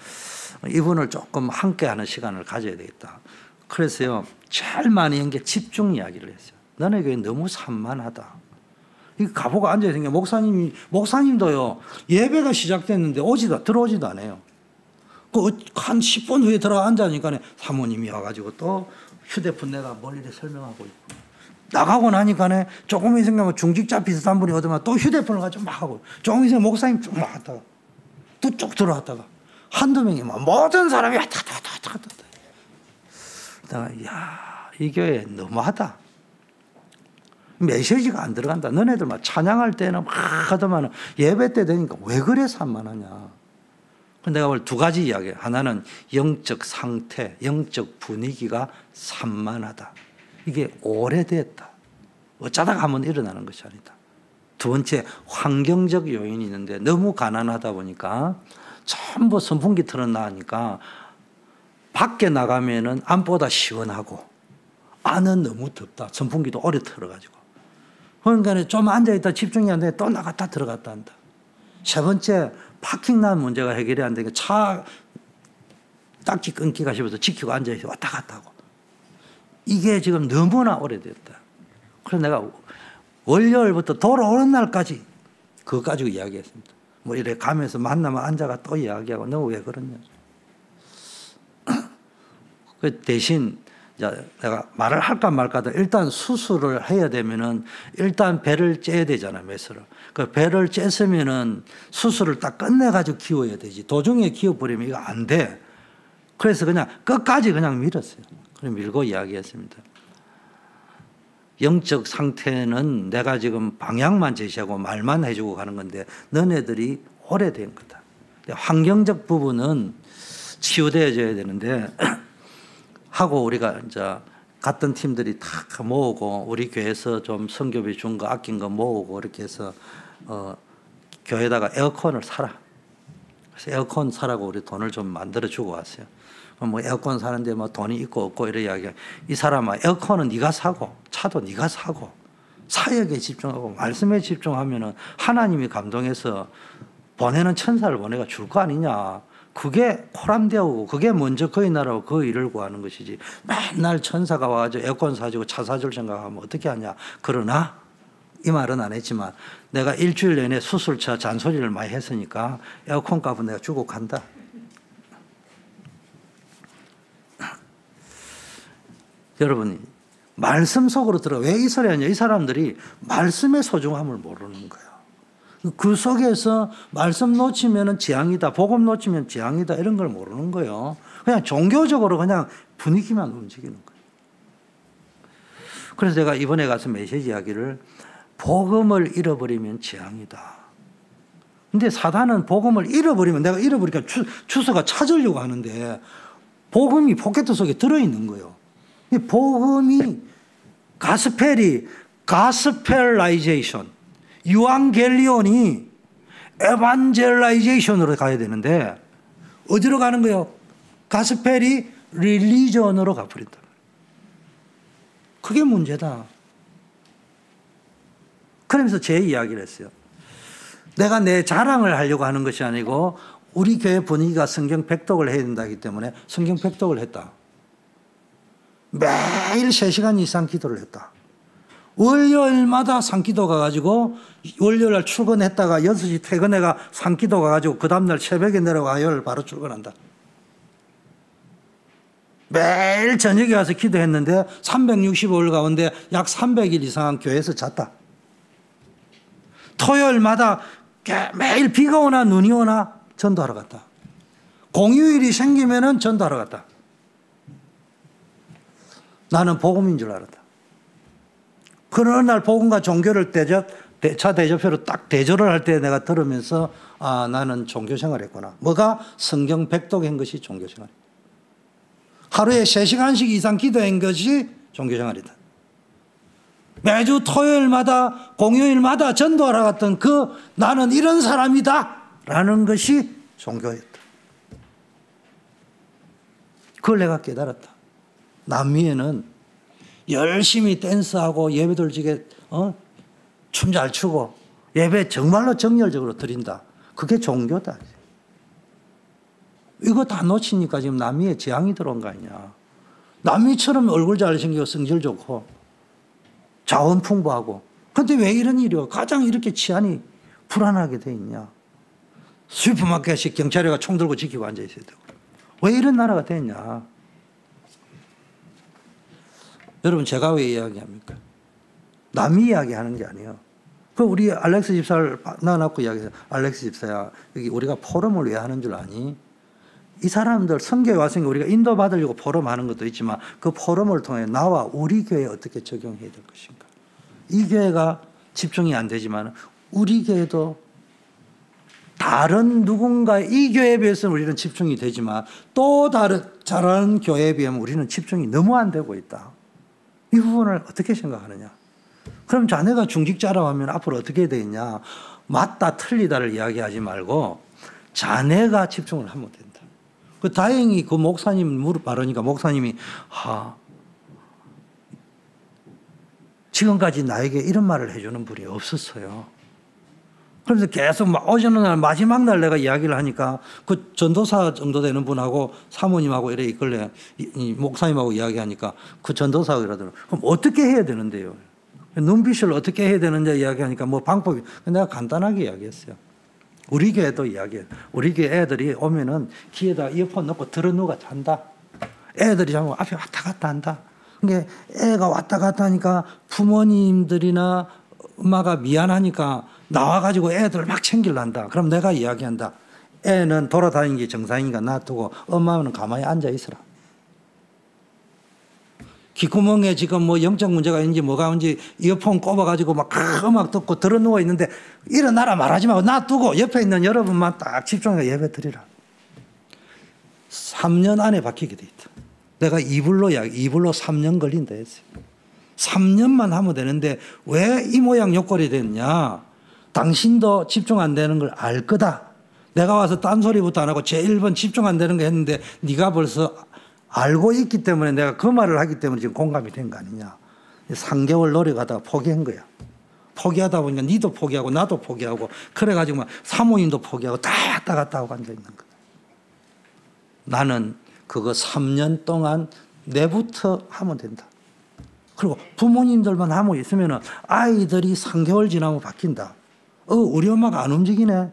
이분을 조금 함께하는 시간을 가져야 되겠다. 그래서요, 제일 많이 한 게 집중 이야기를 했어요. 너네 교회 너무 산만하다. 이 가보고 앉아있는 게 목사님이, 목사님도요, 예배가 시작됐는데 오지도, 들어오지도 않아요. 한 십 분 후에 들어가 앉아니까 사모님이 와가지고 또 휴대폰 내가 멀리 설명하고 있고, 나가고 나니까 조금 있으면 중직자 비슷한 분이 오더만 또 휴대폰을 가지고 막 하고, 조금 있으면 목사님 쭉 나갔다가 또 쭉 들어갔다가 한두 명이 막 모든 사람이 왔다 갔다 왔다 갔다 왔다 갔다. 그러다가 야, 이 교회 너무하다. 메시지가 안 들어간다. 너네들 막 찬양할 때는 막 하더만 예배 때 되니까 왜 그래 산만하냐. 내가 오늘 두 가지 이야기. 하나는 영적 상태, 영적 분위기가 산만하다. 이게 오래됐다. 어쩌다가 한번 일어나는 것이 아니다. 두 번째, 환경적 요인이 있는데 너무 가난하다 보니까 전부 선풍기 틀어놔니까 밖에 나가면은 안보다 시원하고 안은 너무 덥다. 선풍기도 오래 틀어가지고. 그러니까 좀 앉아있다 집중이 안 되니까 또 나갔다 들어갔다 한다. 세 번째, 파킹난 문제가 해결이 안 되니까 차 딱지 끊기가 싶어서 지키고 앉아있어 왔다 갔다 하고. 이게 지금 너무나 오래됐다. 그래서 내가 월요일부터 돌아오는 날까지 그거 가지고 이야기했습니다. 뭐 이래 가면서 만나면 앉아가 또 이야기하고 너 왜 그러냐. 그 대신 내가 말을 할까 말까 일단 수술을 해야 되면은 일단 배를 째야 되잖아, 메스를. 그 배를 쬐으면은 수술을 딱 끝내가지고 기워야 되지. 도중에 기워버리면 이거 안 돼. 그래서 그냥 끝까지 그냥 밀었어요. 그럼 밀고 이야기했습니다. 영적 상태는 내가 지금 방향만 제시하고 말만 해주고 가는 건데 너네들이 오래된 거다. 환경적 부분은 치유되어져야 되는데 하고 우리가 이제 같은 팀들이 다 모으고 우리 교회에서 좀 선교비 준 거 아낀 거 모으고 이렇게 해서 어 교회에다가 에어컨을 사라. 그래서 에어컨 사라고 우리 돈을 좀 만들어 주고 왔어요. 뭐 에어컨 사는데 뭐 돈이 있고 없고 이런 이야기. 이 사람아, 에어컨은 네가 사고 차도 네가 사고 사역에 집중하고 말씀에 집중하면은 하나님이 감동해서 보내는 천사를 보내가 줄 거 아니냐. 그게 코람대하고 그게 먼저 그의 나라고 그 일을 구하는 것이지. 맨날 천사가 와가지고 에어컨 사주고 차 사줄 생각하면 어떻게 하냐. 그러나 이 말은 안 했지만 내가 일주일 내내 수술차 잔소리를 많이 했으니까 에어컨 값은 내가 주고 간다. 여러분이 말씀 속으로 들어. 왜 이 소리 하냐. 이 사람들이 말씀의 소중함을 모르는 거예요. 그 속에서 말씀 놓치면 재앙이다, 복음 놓치면 재앙이다 이런 걸 모르는 거예요. 그냥 종교적으로 그냥 분위기만 움직이는 거예요. 그래서 제가 이번에 가서 메시지 이야기를 복음을 잃어버리면 재앙이다. 근데 사단은 복음을 잃어버리면 내가 잃어버리니까 주, 주소가 찾으려고 하는데 복음이 포켓 속에 들어있는 거예요. 복음이 가스펠이 가스펠라이제이션, 유앙겔리온이 에반젤라이제이션으로 가야 되는데 어디로 가는 거예요? 가스펠이 릴리전으로 가버린다. 그게 문제다. 그러면서 제 이야기를 했어요. 내가 내 자랑을 하려고 하는 것이 아니고 우리 교회 분위기가 성경 팩독을 해야 된다기 때문에 성경 팩독을 했다. 매일 세 시간 이상 기도를 했다. 월요일마다 산기도 가가지고 월요일날 출근했다가 여섯 시 퇴근해가 산기도 가가지고 그 다음날 새벽에 내려가 열 바로 출근한다. 매일 저녁에 와서 기도했는데 삼백육십오 일 가운데 약 삼백 일 이상 교회에서 잤다. 토요일마다 매일 비가 오나 눈이 오나 전도하러 갔다. 공휴일이 생기면은 전도하러 갔다. 나는 복음인 줄 알았다. 그런 날 복음과 종교를 대접, 차 대접표로 딱 대조를 할 때 내가 들으면서 아, 나는 종교 생활했구나. 뭐가 성경 백독한 것이 종교 생활. 하루에 세 시간씩 이상 기도한 것이 종교 생활이다. 매주 토요일마다 공휴일마다 전도하러 갔던 그 나는 이런 사람이다 라는 것이 종교였다. 그걸 내가 깨달았다. 남미에는 열심히 댄스하고 예배 돌지게 어? 춤 잘 추고 예배 정말로 정열적으로 드린다. 그게 종교다. 이거 다 놓치니까 지금 남미에 재앙이 들어온 거 아니냐. 남미처럼 얼굴 잘생기고 성질 좋고 자원 풍부하고 근데 왜 이런 일이요? 가장 이렇게 치안이 불안하게 돼 있냐. 슈퍼마켓이 경찰이가 총 들고 지키고 앉아 있어야 되고 왜 이런 나라가 됐냐? 여러분 제가 왜 이야기합니까? 남이 이야기하는 게 아니에요. 그 우리 알렉스 집사를 만나놓고 이야기해서 알렉스 집사야 여기 우리가 포럼을 왜 하는 줄 아니? 이 사람들 선교에 왔으니까 우리가 인도받으려고 포럼하는 것도 있지만 그 포럼을 통해 나와 우리 교회에 어떻게 적용해야 될 것인가? 이 교회가 집중이 안 되지만 우리 교회도 다른 누군가 이 교회에 비해서는 우리는 집중이 되지만 또 다른 잘하는 교회에 비하면 우리는 집중이 너무 안 되고 있다. 이 부분을 어떻게 생각하느냐? 그럼 자네가 중직자라고 하면 앞으로 어떻게 해야 되겠냐? 맞다 틀리다를 이야기하지 말고 자네가 집중을 하면 된다. 그 다행히 그 목사님 무릎 바르니까 목사님이 하, 지금까지 나에게 이런 말을 해주는 분이 없었어요. 그래서 계속 막 오시는 날 마지막 날 내가 이야기를 하니까 그 전도사 정도 되는 분하고 사모님하고 이래 이끌래 목사님하고 이야기하니까 그 전도사가 이러더라고요. 그럼 어떻게 해야 되는데요? 눈빛을 어떻게 해야 되는지 이야기하니까 뭐 방법이 내가 간단하게 이야기했어요. 우리 교회도 이야기해요. 우리 교회 애들이 오면은 귀에다 이어폰 넣고 들어 누가 잔다. 애들이 자면 앞에 왔다 갔다 한다. 그게 애가 왔다 갔다 하니까 부모님들이나 엄마가 미안하니까 나와가지고 애들 막 챙기려한다. 그럼 내가 이야기한다. 애는 돌아다니는 게 정상이니까 놔두고 엄마는 가만히 앉아 있어라. 귓구멍에 지금 뭐 영적 문제가 있는지 뭐가 있는지 이어폰 꼽아가지고 막 음악 듣고 들어 누워 있는데 일어나라 말하지 말고 놔두고 옆에 있는 여러분만 딱 집중해서 예배 드리라. 삼 년 안에 바뀌게 돼 있다. 내가 이불로 약 이불로 삼 년 걸린다 했어요. 삼 년만 하면 되는데 왜 이 모양 욕걸이 됐냐? 당신도 집중 안 되는 걸 알 거다. 내가 와서 딴소리부터 안 하고 제일 번 집중 안 되는 거 했는데 네가 벌써 알고 있기 때문에 내가 그 말을 하기 때문에 지금 공감이 된 거 아니냐. 삼 개월 노력하다가 포기한 거야. 포기하다 보니까 니도 포기하고 나도 포기하고 그래가지고 막 사모님도 포기하고 다 왔다 갔다 하고 앉아있는 거야. 나는 그거 삼 년 동안 내부터 하면 된다. 그리고 부모님들만 하고 있으면 아이들이 삼 개월 지나면 바뀐다. 어, 우리 엄마가 안 움직이네.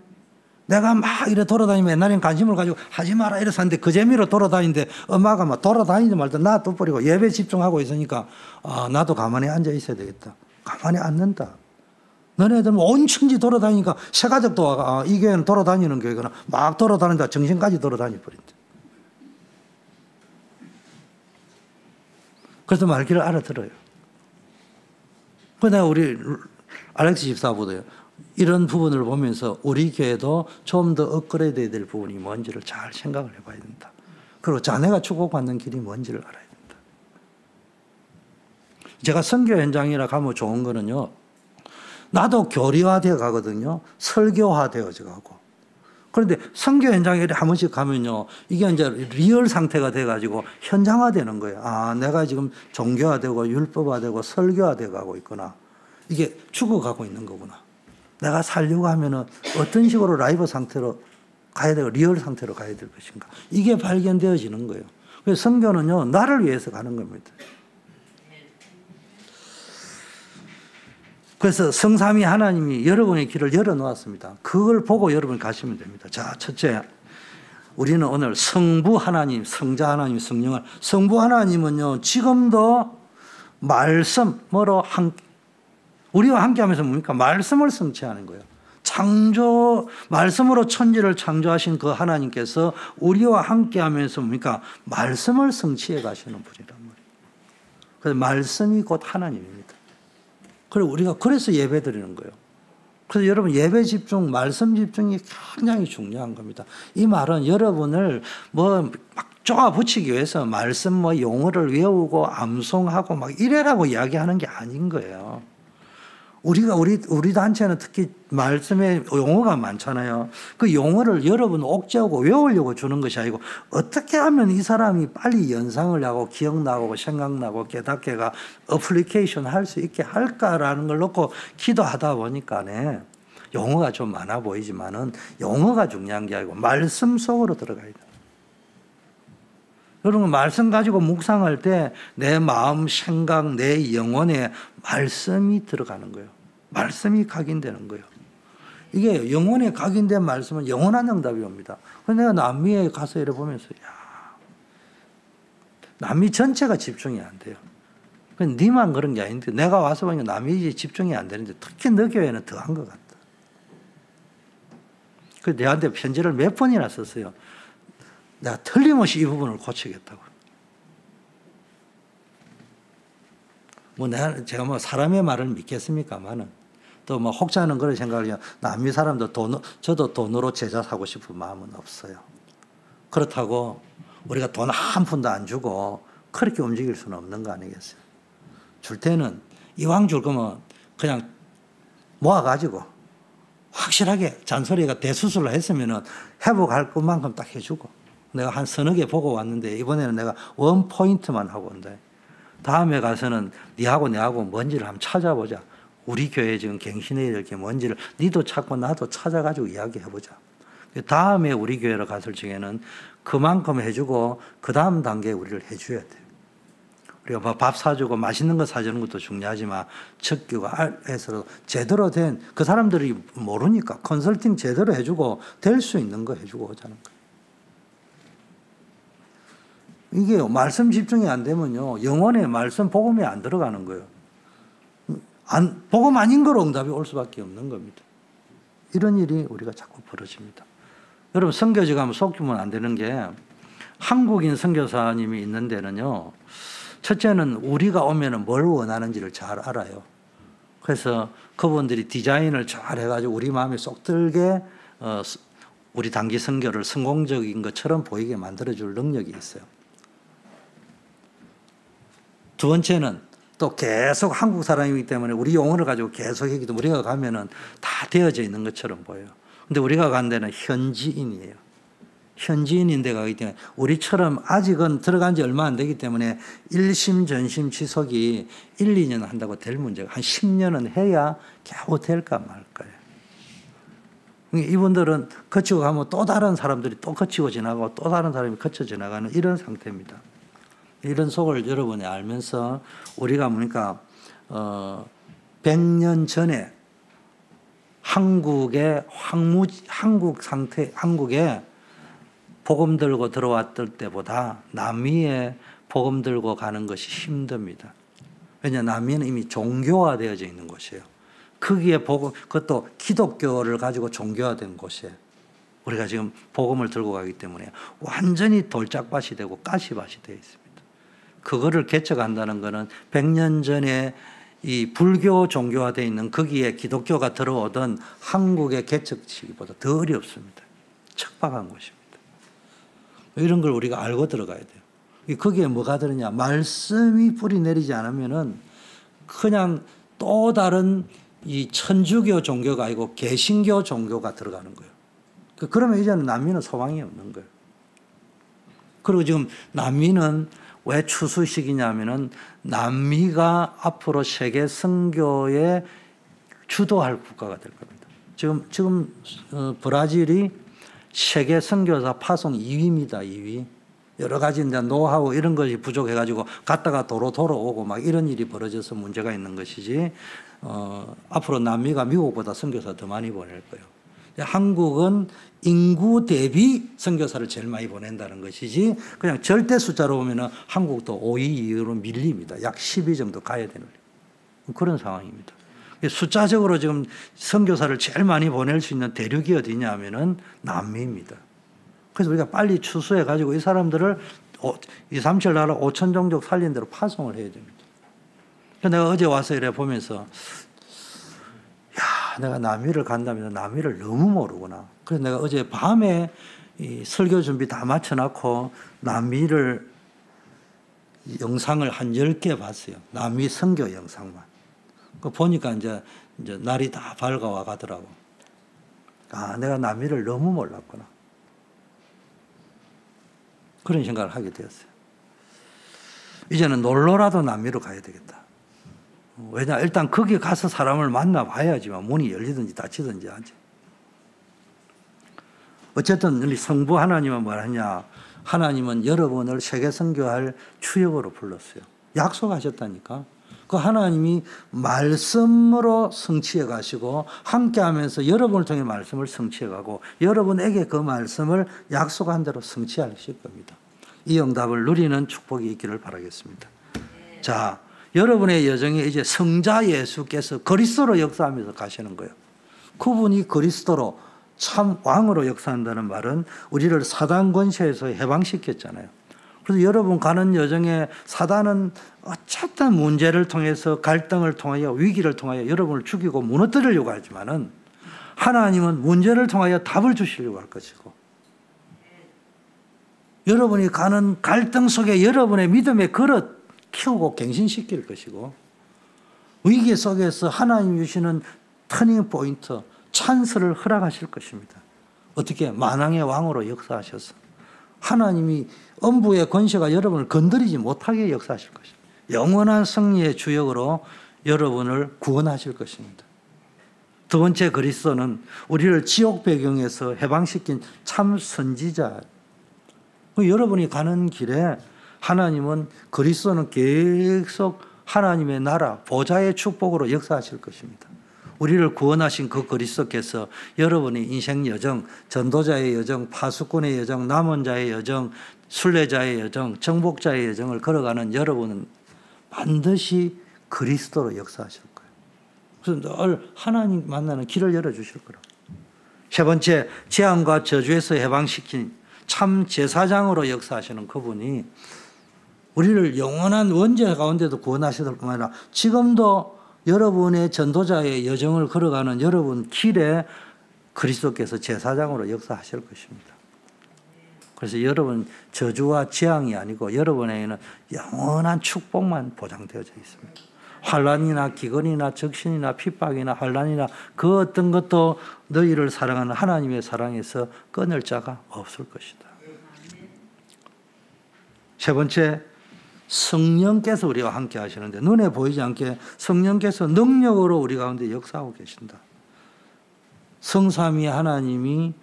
내가 막 이래 돌아다니면 옛날엔 관심을 가지고 하지 마라 이래서 하는데 그 재미로 돌아다니는데 엄마가 막 돌아다니지 말다 놔둬버리고 예배 집중하고 있으니까 아, 나도 가만히 앉아 있어야 되겠다. 가만히 앉는다. 너네들은 온천지 돌아다니니까 새가족도 와가 아, 이 교회는 돌아다니는 교회구나. 막 돌아다니다 정신까지 돌아다니버린다. 그래서 말귀를 알아들어요. 그래서 우리 알렉스 집사보다요. 이런 부분을 보면서 우리 교회도 좀 더 업그레이드 해야 될 부분이 뭔지를 잘 생각을 해봐야 된다. 그리고 자네가 축복받는 길이 뭔지를 알아야 된다. 제가 선교 현장이라 가면 좋은 거는요. 나도 교리화되어 가거든요. 설교화되어져 가고. 그런데 선교 현장에 한 번씩 가면요. 이게 이제 리얼 상태가 돼가지고 현장화되는 거예요. 아, 내가 지금 종교화되고 율법화되고 설교화되어 가고 있구나. 이게 죽어가고 있는 거구나. 내가 살려고 하면은 어떤 식으로 라이브 상태로 가야 되고 리얼 상태로 가야 될 것인가. 이게 발견되어지는 거예요. 그래서 선교는요. 나를 위해서 가는 겁니다. 그래서 성삼위 하나님이 여러분의 길을 열어놓았습니다. 그걸 보고 여러분이 가시면 됩니다. 자, 첫째, 우리는 오늘 성부 하나님, 성자 하나님, 성령을 성부 하나님은요. 지금도 말씀, 뭐로 한 우리와 함께하면서 뭡니까? 말씀을 성취하는 거예요. 창조 말씀으로 천지를 창조하신 그 하나님께서 우리와 함께하면서 뭡니까? 말씀을 성취해 가시는 분이란 말이에요. 그래서 말씀이 곧 하나님입니다. 그리고 우리가 그래서 예배 드리는 거예요. 그래서 여러분 예배 집중, 말씀 집중이 굉장히 중요한 겁니다. 이 말은 여러분을 뭐 막 쪼아 붙이기 위해서 말씀 뭐 용어를 외우고 암송하고 막 이래라고 이야기하는 게 아닌 거예요. 우리가 우리 우리 단체는 특히 말씀에 용어가 많잖아요. 그 용어를 여러분 옥죄하고 외우려고 주는 것이 아니고 어떻게 하면 이 사람이 빨리 연상을 하고 기억나고 생각나고 깨닫게가 어플리케이션 할 수 있게 할까라는 걸 놓고 기도하다 보니까네 용어가 좀 많아 보이지만은 용어가 중요한 게 아니고 말씀 속으로 들어가야 돼. 여러분 말씀 가지고 묵상할 때 내 마음, 생각, 내 영혼에 말씀이 들어가는 거예요. 말씀이 각인되는 거예요. 이게 영혼에 각인된 말씀은 영원한 응답이 옵니다. 그래서 내가 남미에 가서 이래 보면서 야 남미 전체가 집중이 안 돼요. 니만 그런 게 아닌데 내가 와서 보니까 남미 집중이 안 되는데 특히 너 교회는 더 한 것 같다. 그래서 내한테 편지를 몇 번이나 썼어요. 내가 틀림없이 이 부분을 고치겠다고. 뭐 내가 제가 뭐 사람의 말을 믿겠습니까만은 또 뭐 혹자는 그런 생각이야. 남미 사람도 돈 저도 돈으로 제자 사고 싶은 마음은 없어요. 그렇다고 우리가 돈 한 푼도 안 주고 그렇게 움직일 수는 없는 거 아니겠어요? 줄 때는 이왕 줄 거면 그냥 모아가지고 확실하게 잔소리가 대수술을 했으면은 회복할 것만큼 딱 해주고 내가 한 서너 개 보고 왔는데 이번에는 내가 원 포인트만 하고 온다. 다음에 가서는 니하고 내하고 뭔지를 한번 찾아보자. 우리 교회에 지금 갱신해야 될 게 뭔지를 니도 찾고 나도 찾아가지고 이야기해보자. 다음에 우리 교회로 갔을 중에는 그만큼 해주고 그 다음 단계에 우리를 해줘야 돼요. 우리가 밥 사주고 맛있는 거 사주는 것도 중요하지만 척교가 해서 제대로 된 그 사람들이 모르니까 컨설팅 제대로 해주고 될 수 있는 거 해주고 하자는 거예요. 이게 말씀 집중이 안 되면요. 영혼의 말씀 복음이 안 들어가는 거예요. 안, 복음 아닌 거로 응답이 올 수밖에 없는 겁니다. 이런 일이 우리가 자꾸 벌어집니다. 여러분 선교지가 하면 속주면 안 되는 게 한국인 선교사님이 있는 데는요. 첫째는 우리가 오면은 뭘 원하는지를 잘 알아요. 그래서 그분들이 디자인을 잘 해가지고 우리 마음에 쏙 들게 어, 우리 단기 선교를 성공적인 것처럼 보이게 만들어줄 능력이 있어요. 두 번째는 또 계속 한국 사람이기 때문에 우리 용어를 가지고 계속 얘기하기 때문에 우리가 가면은 다 되어져 있는 것처럼 보여요. 근데 우리가 간 데는 현지인이에요. 현지인인데 가기 때문에 우리처럼 아직은 들어간 지 얼마 안 되기 때문에 일심 전심 지속이 일, 이 년 한다고 될 문제가 한 십 년은 해야 겨우 될까 말까요. 이분들은 거치고 가면 또 다른 사람들이 또 거치고 지나가고 또 다른 사람이 거쳐 지나가는 이런 상태입니다. 이런 속을 여러분이 알면서 우리가 보니까 어, 백 년 전에 한국의 황무 한국 상태 한국에 복음 들고 들어왔을 때보다 남미에 복음 들고 가는 것이 힘듭니다. 왜냐 남미는 이미 종교화되어져 있는 곳이에요. 거기에 복음 그것도 기독교를 가지고 종교화된 곳이에요. 우리가 지금 복음을 들고 가기 때문에 완전히 돌짝밭이 되고 가시밭이 되어 있습니다. 그거를 개척한다는 것은 백 년 전에 이 불교 종교화되어 있는 거기에 기독교가 들어오던 한국의 개척시기보다 더 어렵습니다. 척박한 곳입니다. 이런 걸 우리가 알고 들어가야 돼요. 거기에 뭐가 들었냐. 말씀이 뿌리 내리지 않으면은 그냥 또 다른 이 천주교 종교가 아니고 개신교 종교가 들어가는 거예요. 그러면 이제는 남미는 소망이 없는 거예요. 그리고 지금 남미는 왜 추수식이냐면은 남미가 앞으로 세계 선교에 주도할 국가가 될 겁니다. 지금 지금 어, 브라질이 세계 선교사 파송 이 위입니다. 이 위. 여러 가지 이제 노하우 이런 것이 부족해가지고 갔다가 도로 돌아오고 막 이런 일이 벌어져서 문제가 있는 것이지. 어, 앞으로 남미가 미국보다 선교사 더 많이 보낼 거예요. 한국은 인구 대비 선교사를 제일 많이 보낸다는 것이지 그냥 절대 숫자로 보면 한국도 오 위 이후로 밀립니다. 약 십 위 정도 가야 되는 그런 상황입니다. 숫자적으로 지금 선교사를 제일 많이 보낼 수 있는 대륙이 어디냐 하면은 남미입니다. 그래서 우리가 빨리 추수해 가지고 이 사람들을 이삼칠 나라 오천 종족 살린 대로 파송을 해야 됩니다. 내가 어제 와서 이래 보면서 야, 내가 남미를 간다면 남미를 너무 모르구나. 그래서 내가 어제 밤에 이 설교 준비 다 마쳐놓고 남미를 영상을 한 열 개 봤어요. 남미 선교 영상만. 그 보니까 이제, 이제 날이 다 밝아와 가더라고. 아, 내가 남미를 너무 몰랐구나. 그런 생각을 하게 되었어요. 이제는 놀러라도 남미로 가야 되겠다. 왜냐 일단 거기 가서 사람을 만나봐야지만 문이 열리든지 닫히든지 하지. 어쨌든 우리 성부 하나님은 뭐하냐. 하나님은 여러분을 세계 선교할 추역으로 불렀어요. 약속하셨다니까. 그 하나님이 말씀으로 성취해 가시고 함께하면서 여러분을 통해 말씀을 성취해 가고 여러분에게 그 말씀을 약속한 대로 성취하실 겁니다. 이 응답을 누리는 축복이 있기를 바라겠습니다. 자, 여러분의 여정이 이제 성자 예수께서 그리스도로 역사하면서 가시는 거예요. 그분이 그리스도로 참 왕으로 역사한다는 말은 우리를 사단 권세에서 해방시켰잖아요. 그래서 여러분 가는 여정에 사단은 어쨌든 문제를 통해서, 갈등을 통하여, 위기를 통하여 여러분을 죽이고 무너뜨리려고 하지만은 하나님은 문제를 통하여 답을 주시려고 할 것이고, 여러분이 가는 갈등 속에 여러분의 믿음의 그릇 키우고 갱신시킬 것이고, 위기 속에서 하나님 주시는 터닝 포인트, 찬스를 허락하실 것입니다. 어떻게? 만왕의 왕으로 역사하셔서 하나님이 음부의 권세가 여러분을 건드리지 못하게 역사하실 것입니다. 영원한 승리의 주역으로 여러분을 구원하실 것입니다. 두 번째, 그리스도는 우리를 지옥 배경에서 해방시킨 참 선지자. 여러분이 가는 길에 하나님은, 그리스도는 계속 하나님의 나라 보좌의 축복으로 역사하실 것입니다. 우리를 구원하신 그 그리스도께서 여러분의 인생 여정, 전도자의 여정, 파수꾼의 여정, 남은 자의 여정, 순례자의 여정, 정복자의 여정을 걸어가는 여러분은 반드시 그리스도로 역사하실 거예요. 그래서 늘 하나님 만나는 길을 열어주실 거라고. 세 번째, 재앙과 저주에서 해방시킨 참 제사장으로 역사하시는 그분이 우리를 영원한 원죄 가운데도 구원하시는 뿐만 아니라 지금도 여러분의 전도자의 여정을 걸어가는 여러분 길에 그리스도께서 제사장으로 역사하실 것입니다. 그래서 여러분 저주와 재앙이 아니고 여러분에게는 영원한 축복만 보장되어져 있습니다. 환란이나 기근이나 적신이나 핍박이나 환란이나 그 어떤 것도 너희를 사랑하는 하나님의 사랑에서 끊을 자가 없을 것이다. 세 번째, 성령께서 우리와 함께 하시는데, 눈에 보이지 않게 성령께서 능력으로 우리 가운데 역사하고 계신다. 성삼위 하나님이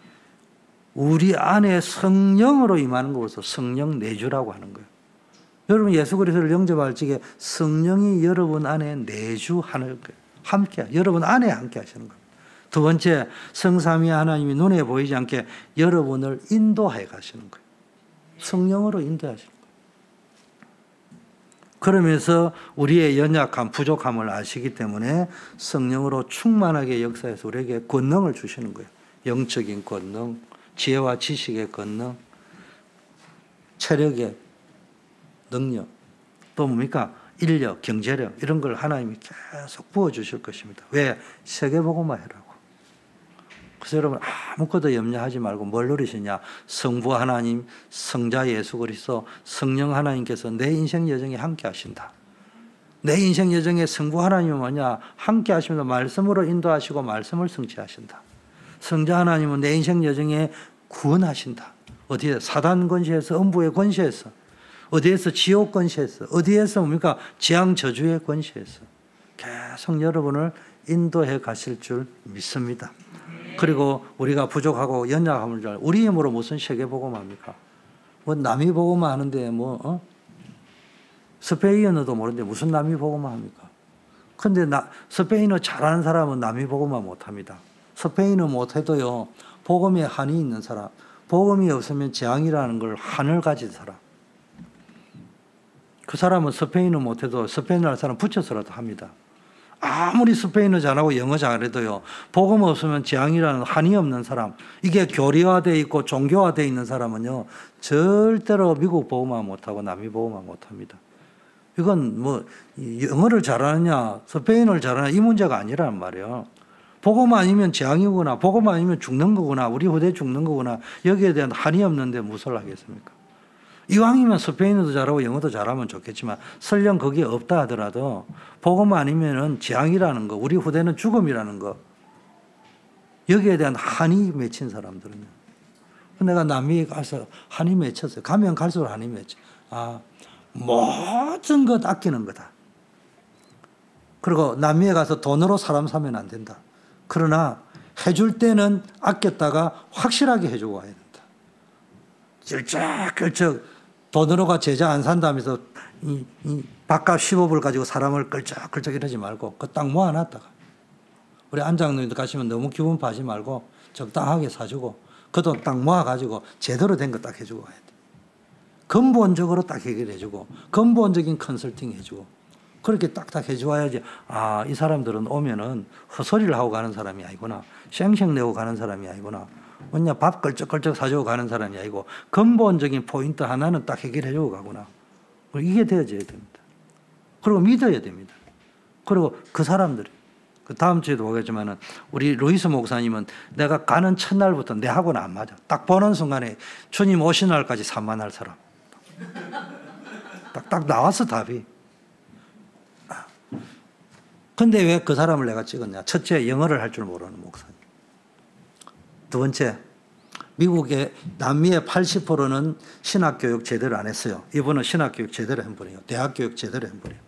우리 안에 성령으로 임하는 것으로서 성령 내주라고 하는 거예요. 여러분 예수 그리스도를 영접할 적에 성령이 여러분 안에 내주하는 거예요. 함께, 여러분 안에 함께 하시는 겁니다. 두 번째, 성삼위 하나님이 눈에 보이지 않게 여러분을 인도하여 가시는 거예요. 성령으로 인도하시는 거예요. 그러면서 우리의 연약함, 부족함을 아시기 때문에 성령으로 충만하게 역사해서 우리에게 권능을 주시는 거예요. 영적인 권능, 지혜와 지식의 권능, 체력의 능력, 또 뭡니까? 인력, 경제력, 이런 걸 하나님이 계속 부어주실 것입니다. 왜? 세계복음만 해라고. 그래서 여러분 아무것도 염려하지 말고 뭘 누리시냐? 성부 하나님, 성자 예수 그리스도, 성령 하나님께서 내 인생 여정에 함께 하신다. 내 인생 여정에 성부 하나님은 뭐냐? 함께 하시면서 말씀으로 인도하시고 말씀을 성취하신다. 성자 하나님은 내 인생 여정에 구원하신다. 어디에? 사단 권세에서, 음부의 권세에서, 어디에서? 지옥 권세에서, 어디에서? 뭡니까? 재앙 저주의 권세에서 계속 여러분을 인도해 가실 줄 믿습니다. 그리고 우리가 부족하고 연약함을 잘, 우리 힘으로 무슨 세계복음합니까? 뭐 남이 복음만 하는데 뭐 어? 스페인어도 모르는데 무슨 남이 복음만 합니까? 근데 나, 스페인어 잘하는 사람은 남이 복음만 못합니다. 스페인어 못해도요, 복음에 한이 있는 사람, 복음이 없으면 재앙이라는 걸 한을 가진 사람, 그 사람은 스페인어 못해도 스페인어 할 사람 붙여서라도 합니다. 아무리 스페인어 잘하고 영어 잘해도요, 복음 없으면 재앙이라는 한이 없는 사람, 이게 교리화되어 있고 종교화되어 있는 사람은요, 절대로 미국 복음만 못하고 남미 복음만 못합니다. 이건 뭐 영어를 잘하느냐 스페인어를 잘하느냐 이 문제가 아니란 말이에요. 복음 아니면 재앙이구나, 복음 아니면 죽는 거구나, 우리 후대 죽는 거구나, 여기에 대한 한이 없는데 무엇을 하겠습니까? 이왕이면 스페인어도 잘하고 영어도 잘하면 좋겠지만 설령 거기에 없다 하더라도 복음 아니면은 재앙이라는 거, 우리 후대는 죽음이라는 거, 여기에 대한 한이 맺힌 사람들은요. 내가 남미에 가서 한이 맺혔어요. 가면 갈수록 한이 맺혀. 아, 모든 것 아끼는 거다. 그리고 남미에 가서 돈으로 사람 사면 안 된다. 그러나 해줄 때는 아꼈다가 확실하게 해주고 와야 된다. 끌쩍끌쩍 돈으로가 제자 안 산다면서 이, 이 밥값 십오 불 가지고 사람을 끌쩍끌쩍 이러지 말고 그 딱 모아놨다가, 우리 안장님도 가시면 너무 기분 파지 말고 적당하게 사주고 그 돈 딱 모아가지고 제대로 된 거 딱 해주고 가야 돼. 근본적으로 딱 해결해주고 근본적인 컨설팅 해주고 그렇게 딱딱 해줘야지, 아, 이 사람들은 오면은 헛소리를 하고 가는 사람이 아니구나, 쌩쌩 내고 가는 사람이 아니구나, 뭐냐 밥 걸쩍걸쩍 사주고 가는 사람이 아니고 근본적인 포인트 하나는 딱 해결해주고 가구나. 이게 되어져야 됩니다. 그리고 믿어야 됩니다. 그리고 그 사람들이, 그 다음 주에도 보겠지만은 우리 루이스 목사님은 내가 가는 첫날부터 내 하고는 안 맞아. 딱 보는 순간에 주님 오신 날까지 산만할 사람. 딱, 딱 나왔어, 답이. 근데 왜 그 사람을 내가 찍었냐? 첫째, 영어를 할 줄 모르는 목사님. 두 번째, 미국의 남미의 팔십 퍼센트는 신학교육 제대로 안 했어요. 이분은 신학교육 제대로 한 분이에요. 대학교육 제대로 한 분이에요.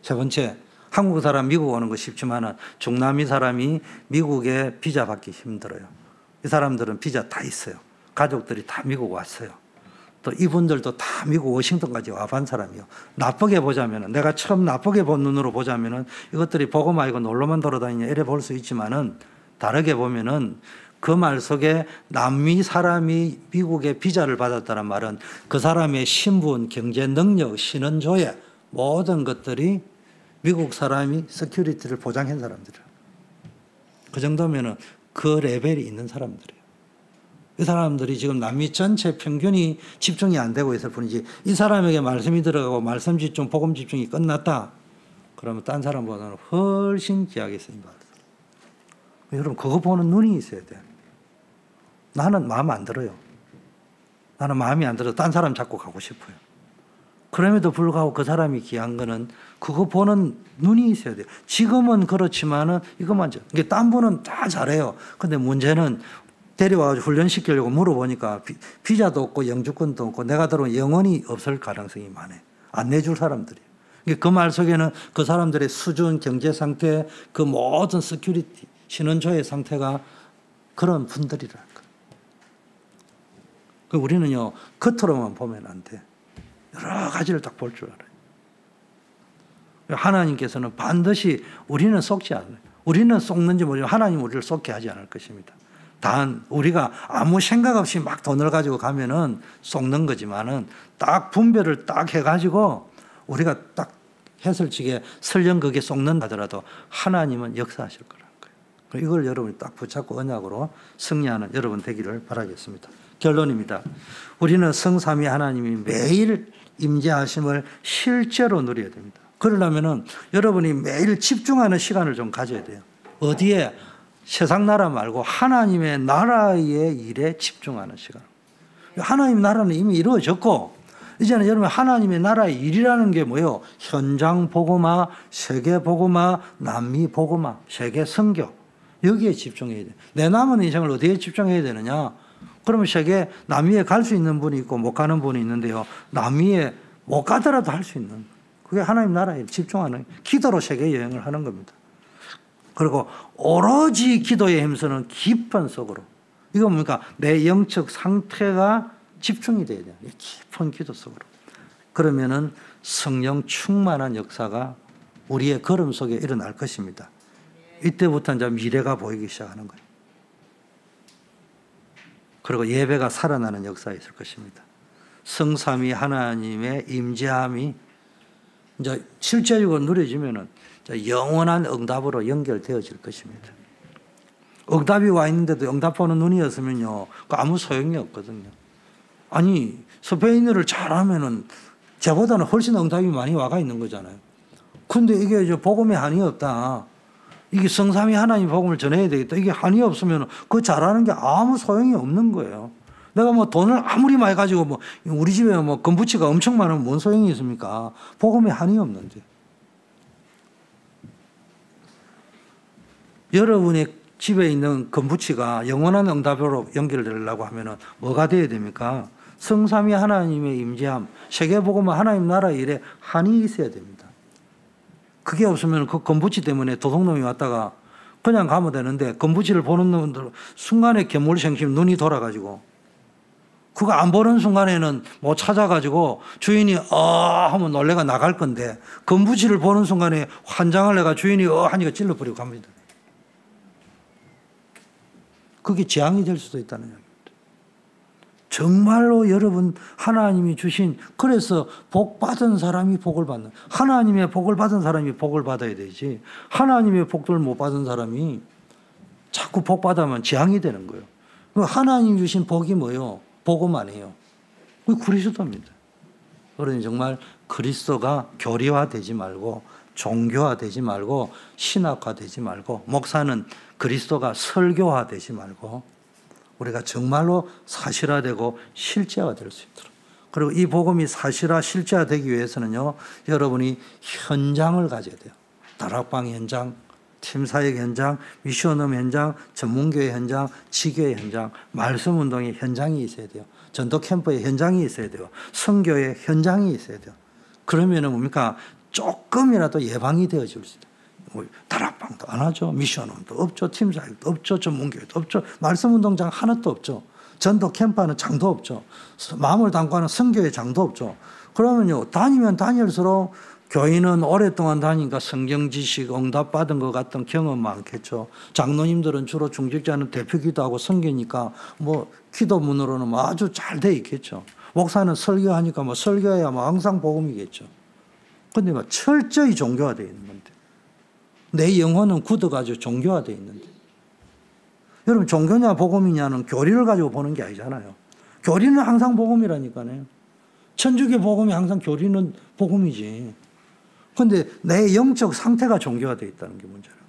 세 번째, 한국 사람 미국 오는 거 쉽지만 중남미 사람이 미국에 비자 받기 힘들어요. 이 사람들은 비자 다 있어요. 가족들이 다 미국 왔어요. 또 이분들도 다 미국 워싱턴까지 와본 사람이요. 나쁘게 보자면, 내가 처음 나쁘게 본 눈으로 보자면 이것들이 보고 말고 놀러만 돌아다니냐 이래 볼 수 있지만 다르게 보면은 그 말 속에 남미 사람이 미국에 비자를 받았다는 말은 그 사람의 신분, 경제 능력, 신원조회 모든 것들이 미국 사람이 세큐리티를 보장한 사람들이에요. 그 정도면은 그 레벨이 있는 사람들이에요. 이 사람들이 지금 남미 전체 평균이 집중이 안 되고 있을 뿐이지, 이 사람에게 말씀이 들어가고 말씀 집중, 복음 집중이 끝났다 그러면 딴 사람보다는 훨씬 귀하게 쓰인다. 여러분, 그거 보는 눈이 있어야 돼. 나는 마음 안 들어요. 나는 마음이 안 들어서 딴 사람 잡고 가고 싶어요. 그럼에도 불구하고 그 사람이 귀한 거는 그거 보는 눈이 있어야 돼요. 지금은 그렇지만은 이것만 줘. 이게 딴 분은 다 잘해요. 근데 문제는 데려와서 훈련시키려고 물어보니까 비, 비자도 없고 영주권도 없고 내가 들어온 영혼이 없을 가능성이 많아요. 안 내줄 사람들이. 그 말 속에는 그 사람들의 수준, 경제 상태, 그 모든 세큐리티, 신원조의 상태가 그런 분들이라는 거예요. 그 우리는요, 겉으로만 보면 안 돼. 여러 가지를 딱 볼 줄 알아요. 하나님께서는 반드시, 우리는 속지 않아요. 우리는 속는지 모르지만 하나님은 우리를 속게 하지 않을 것입니다. 단 우리가 아무 생각 없이 막 돈을 가지고 가면은 속는 거지만은 딱 분별을 딱 해가지고 우리가 딱 해설치게 설령 그게 속는다 하더라도 하나님은 역사하실 거라는 거예요. 이걸 여러분이 딱 붙잡고 언약으로 승리하는 여러분 되기를 바라겠습니다. 결론입니다. 우리는 성삼위 하나님이 매일 임재하심을 실제로 누려야 됩니다. 그러려면은 여러분이 매일 집중하는 시간을 좀 가져야 돼요. 어디에? 세상 나라 말고 하나님의 나라의 일에 집중하는 시간. 하나님 나라는 이미 이루어졌고 이제는 여러분 하나님의 나라의 일이라는 게 뭐예요? 현장 복음화, 세계 복음화, 남미 복음화, 세계 선교, 여기에 집중해야 돼. 내 남은 인생을 어디에 집중해야 되느냐? 그러면 세계 남미에 갈 수 있는 분이 있고 못 가는 분이 있는데요. 남미에 못 가더라도 할 수 있는, 그게 하나님 나라에 집중하는 기도로 세계 여행을 하는 겁니다. 그리고 오로지 기도의 힘쓰는 깊은 속으로. 이건 뭡니까? 내 영적 상태가 집중이 돼야 돼요. 깊은 기도 속으로. 그러면은 성령 충만한 역사가 우리의 걸음 속에 일어날 것입니다. 이때부터 이제 미래가 보이기 시작하는 거예요. 그리고 예배가 살아나는 역사가 있을 것입니다. 성삼위 하나님의 임재함이 이제 실제적으로 누려지면은 영원한 응답으로 연결되어질 것입니다. 응답이 와 있는데도 응답 보는 눈이었으면요, 아무 소용이 없거든요. 아니, 스페인어를 잘하면은 저보다는 훨씬 응답이 많이 와가 있는 거잖아요. 근데 이게 저 복음에 한이 없다, 이게 성삼위 하나님 복음을 전해야 되겠다, 이게 한이 없으면 그 잘하는 게 아무 소용이 없는 거예요. 내가 뭐 돈을 아무리 많이 가지고 뭐 우리 집에 뭐 금부치가 엄청 많으면 뭔 소용이 있습니까? 복음에 한이 없는데. 여러분의 집에 있는 금부치가 영원한 응답으로 연결되려고 하면은 뭐가 돼야 됩니까? 성삼위 하나님의 임재함, 세계복음화, 하나님 나라 일에 한이 있어야 됩니다. 그게 없으면 그 금부치 때문에 도둑놈이 왔다가 그냥 가면 되는데, 금부치를 보는 놈들 순간에 괴물생심 눈이 돌아가지고 그거 안 보는 순간에는 못 찾아가지고 주인이 어 하면 놀래가 나갈 건데, 금부치를 보는 순간에 환장을 내가 주인이 어 하니까 찔러버리고 갑니다. 그게 재앙이 될 수도 있다는 이야기입니다. 정말로 여러분 하나님이 주신, 그래서 복 받은 사람이 복을 받는, 하나님의 복을 받은 사람이 복을 받아야 되지, 하나님의 복을 못 받은 사람이 자꾸 복 받으면 재앙이 되는 거예요. 하나님 주신 복이 뭐예요? 복음 아니에요. 그게 그리스도입니다. 그러니 정말 그리스도가 교리화되지 말고, 종교화되지 말고, 신학화되지 말고, 목사는 그리스도가 설교화되지 말고, 우리가 정말로 사실화되고 실제화될 수 있도록. 그리고 이 복음이 사실화, 실제화되기 위해서는요, 여러분이 현장을 가져야 돼요. 다락방 현장, 팀사역 현장, 미션홈 현장, 전문교회 현장, 지교회 현장, 말씀운동의 현장이 있어야 돼요. 전도캠프의 현장이 있어야 돼요. 선교의 현장이 있어야 돼요. 그러면은 뭡니까? 조금이라도 예방이 되어줄 수 있어요. 다락방도 안 하죠. 미션홈도 없죠. 팀사역도 없죠. 전문교회도 없죠. 말씀운동장 하나도 없죠. 전도캠프하는 장도 없죠. 마음을 담고하는 선교의 장도 없죠. 그러면요, 다니면 다닐수록 교인은 오랫동안 다니니까 성경 지식, 응답받은 것 같은 경험 많겠죠. 장로님들은 주로 중직자는 대표 기도하고 섬기니까 뭐 기도문으로는 뭐 아주 잘 돼 있겠죠. 목사는 설교하니까 뭐 설교해야 뭐 항상 복음이겠죠. 근데 막 철저히 종교화되어 있는 건데. 내 영혼은 굳어가지고 종교화되어 있는데. 여러분, 종교냐 복음이냐는 교리를 가지고 보는 게 아니잖아요. 교리는 항상 복음이라니까요. 천주교 복음이 항상 교리는 복음이지. 근데 내 영적 상태가 종교화되어 있다는 게 문제라는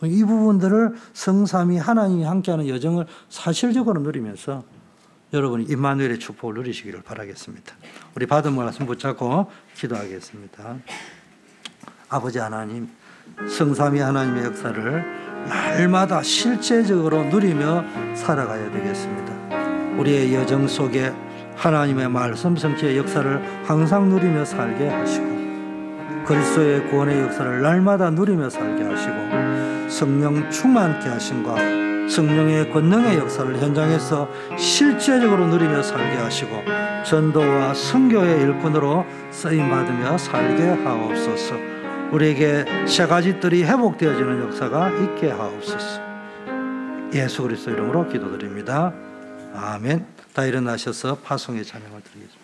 거예요. 이 부분들을 성삼위 하나님이 함께하는 여정을 사실적으로 누리면서 여러분이 임마누엘의 축복을 누리시기를 바라겠습니다. 우리 받은 말씀 붙잡고 기도하겠습니다. 아버지 하나님, 성삼위 하나님의 역사를 날마다 실제적으로 누리며 살아가야 되겠습니다. 우리의 여정 속에 하나님의 말씀 성취의 역사를 항상 누리며 살게 하시고, 그리스도의 구원의 역사를 날마다 누리며 살게 하시고, 성령 충만케 하심과 성령의 권능의 역사를 현장에서 실제적으로 누리며 살게 하시고, 전도와 선교의 일꾼으로 쓰임받으며 살게 하옵소서. 우리에게 세 가지 뜰이 회복되어지는 역사가 있게 하옵소서. 예수 그리스도 이름으로 기도드립니다. 아멘. 다 일어나셔서 파송의 찬양을 드리겠습니다.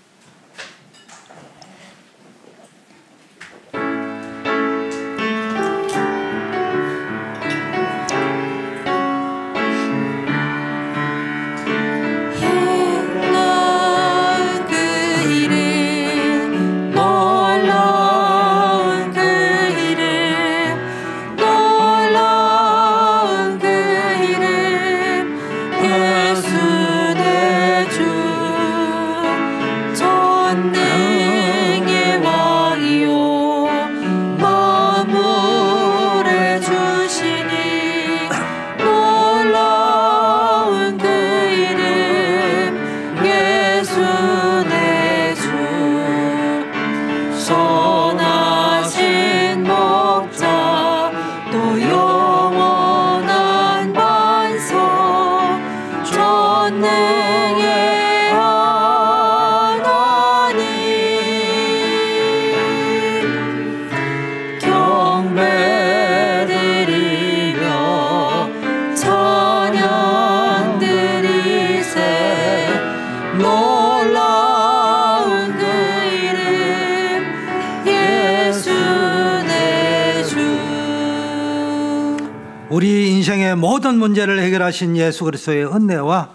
모든 문제를 해결하신 예수 그리스도의 은혜와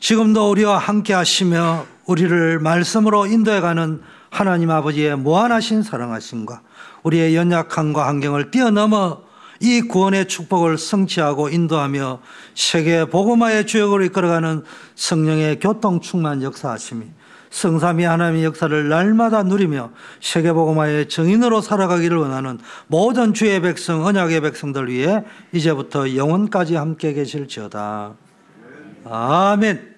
지금도 우리와 함께 하시며 우리를 말씀으로 인도해가는 하나님 아버지의 무한하신 사랑하심과 우리의 연약함과 환경을 뛰어넘어 이 구원의 축복을 성취하고 인도하며 세계 복음화의 주역으로 이끌어가는 성령의 교통 충만 역사하심이, 성삼위 하나님의 역사를 날마다 누리며 세계복음화의 증인으로 살아가기를 원하는 모든 주의 백성, 언약의 백성들 위해 이제부터 영원까지 함께 계실지어다. 아멘.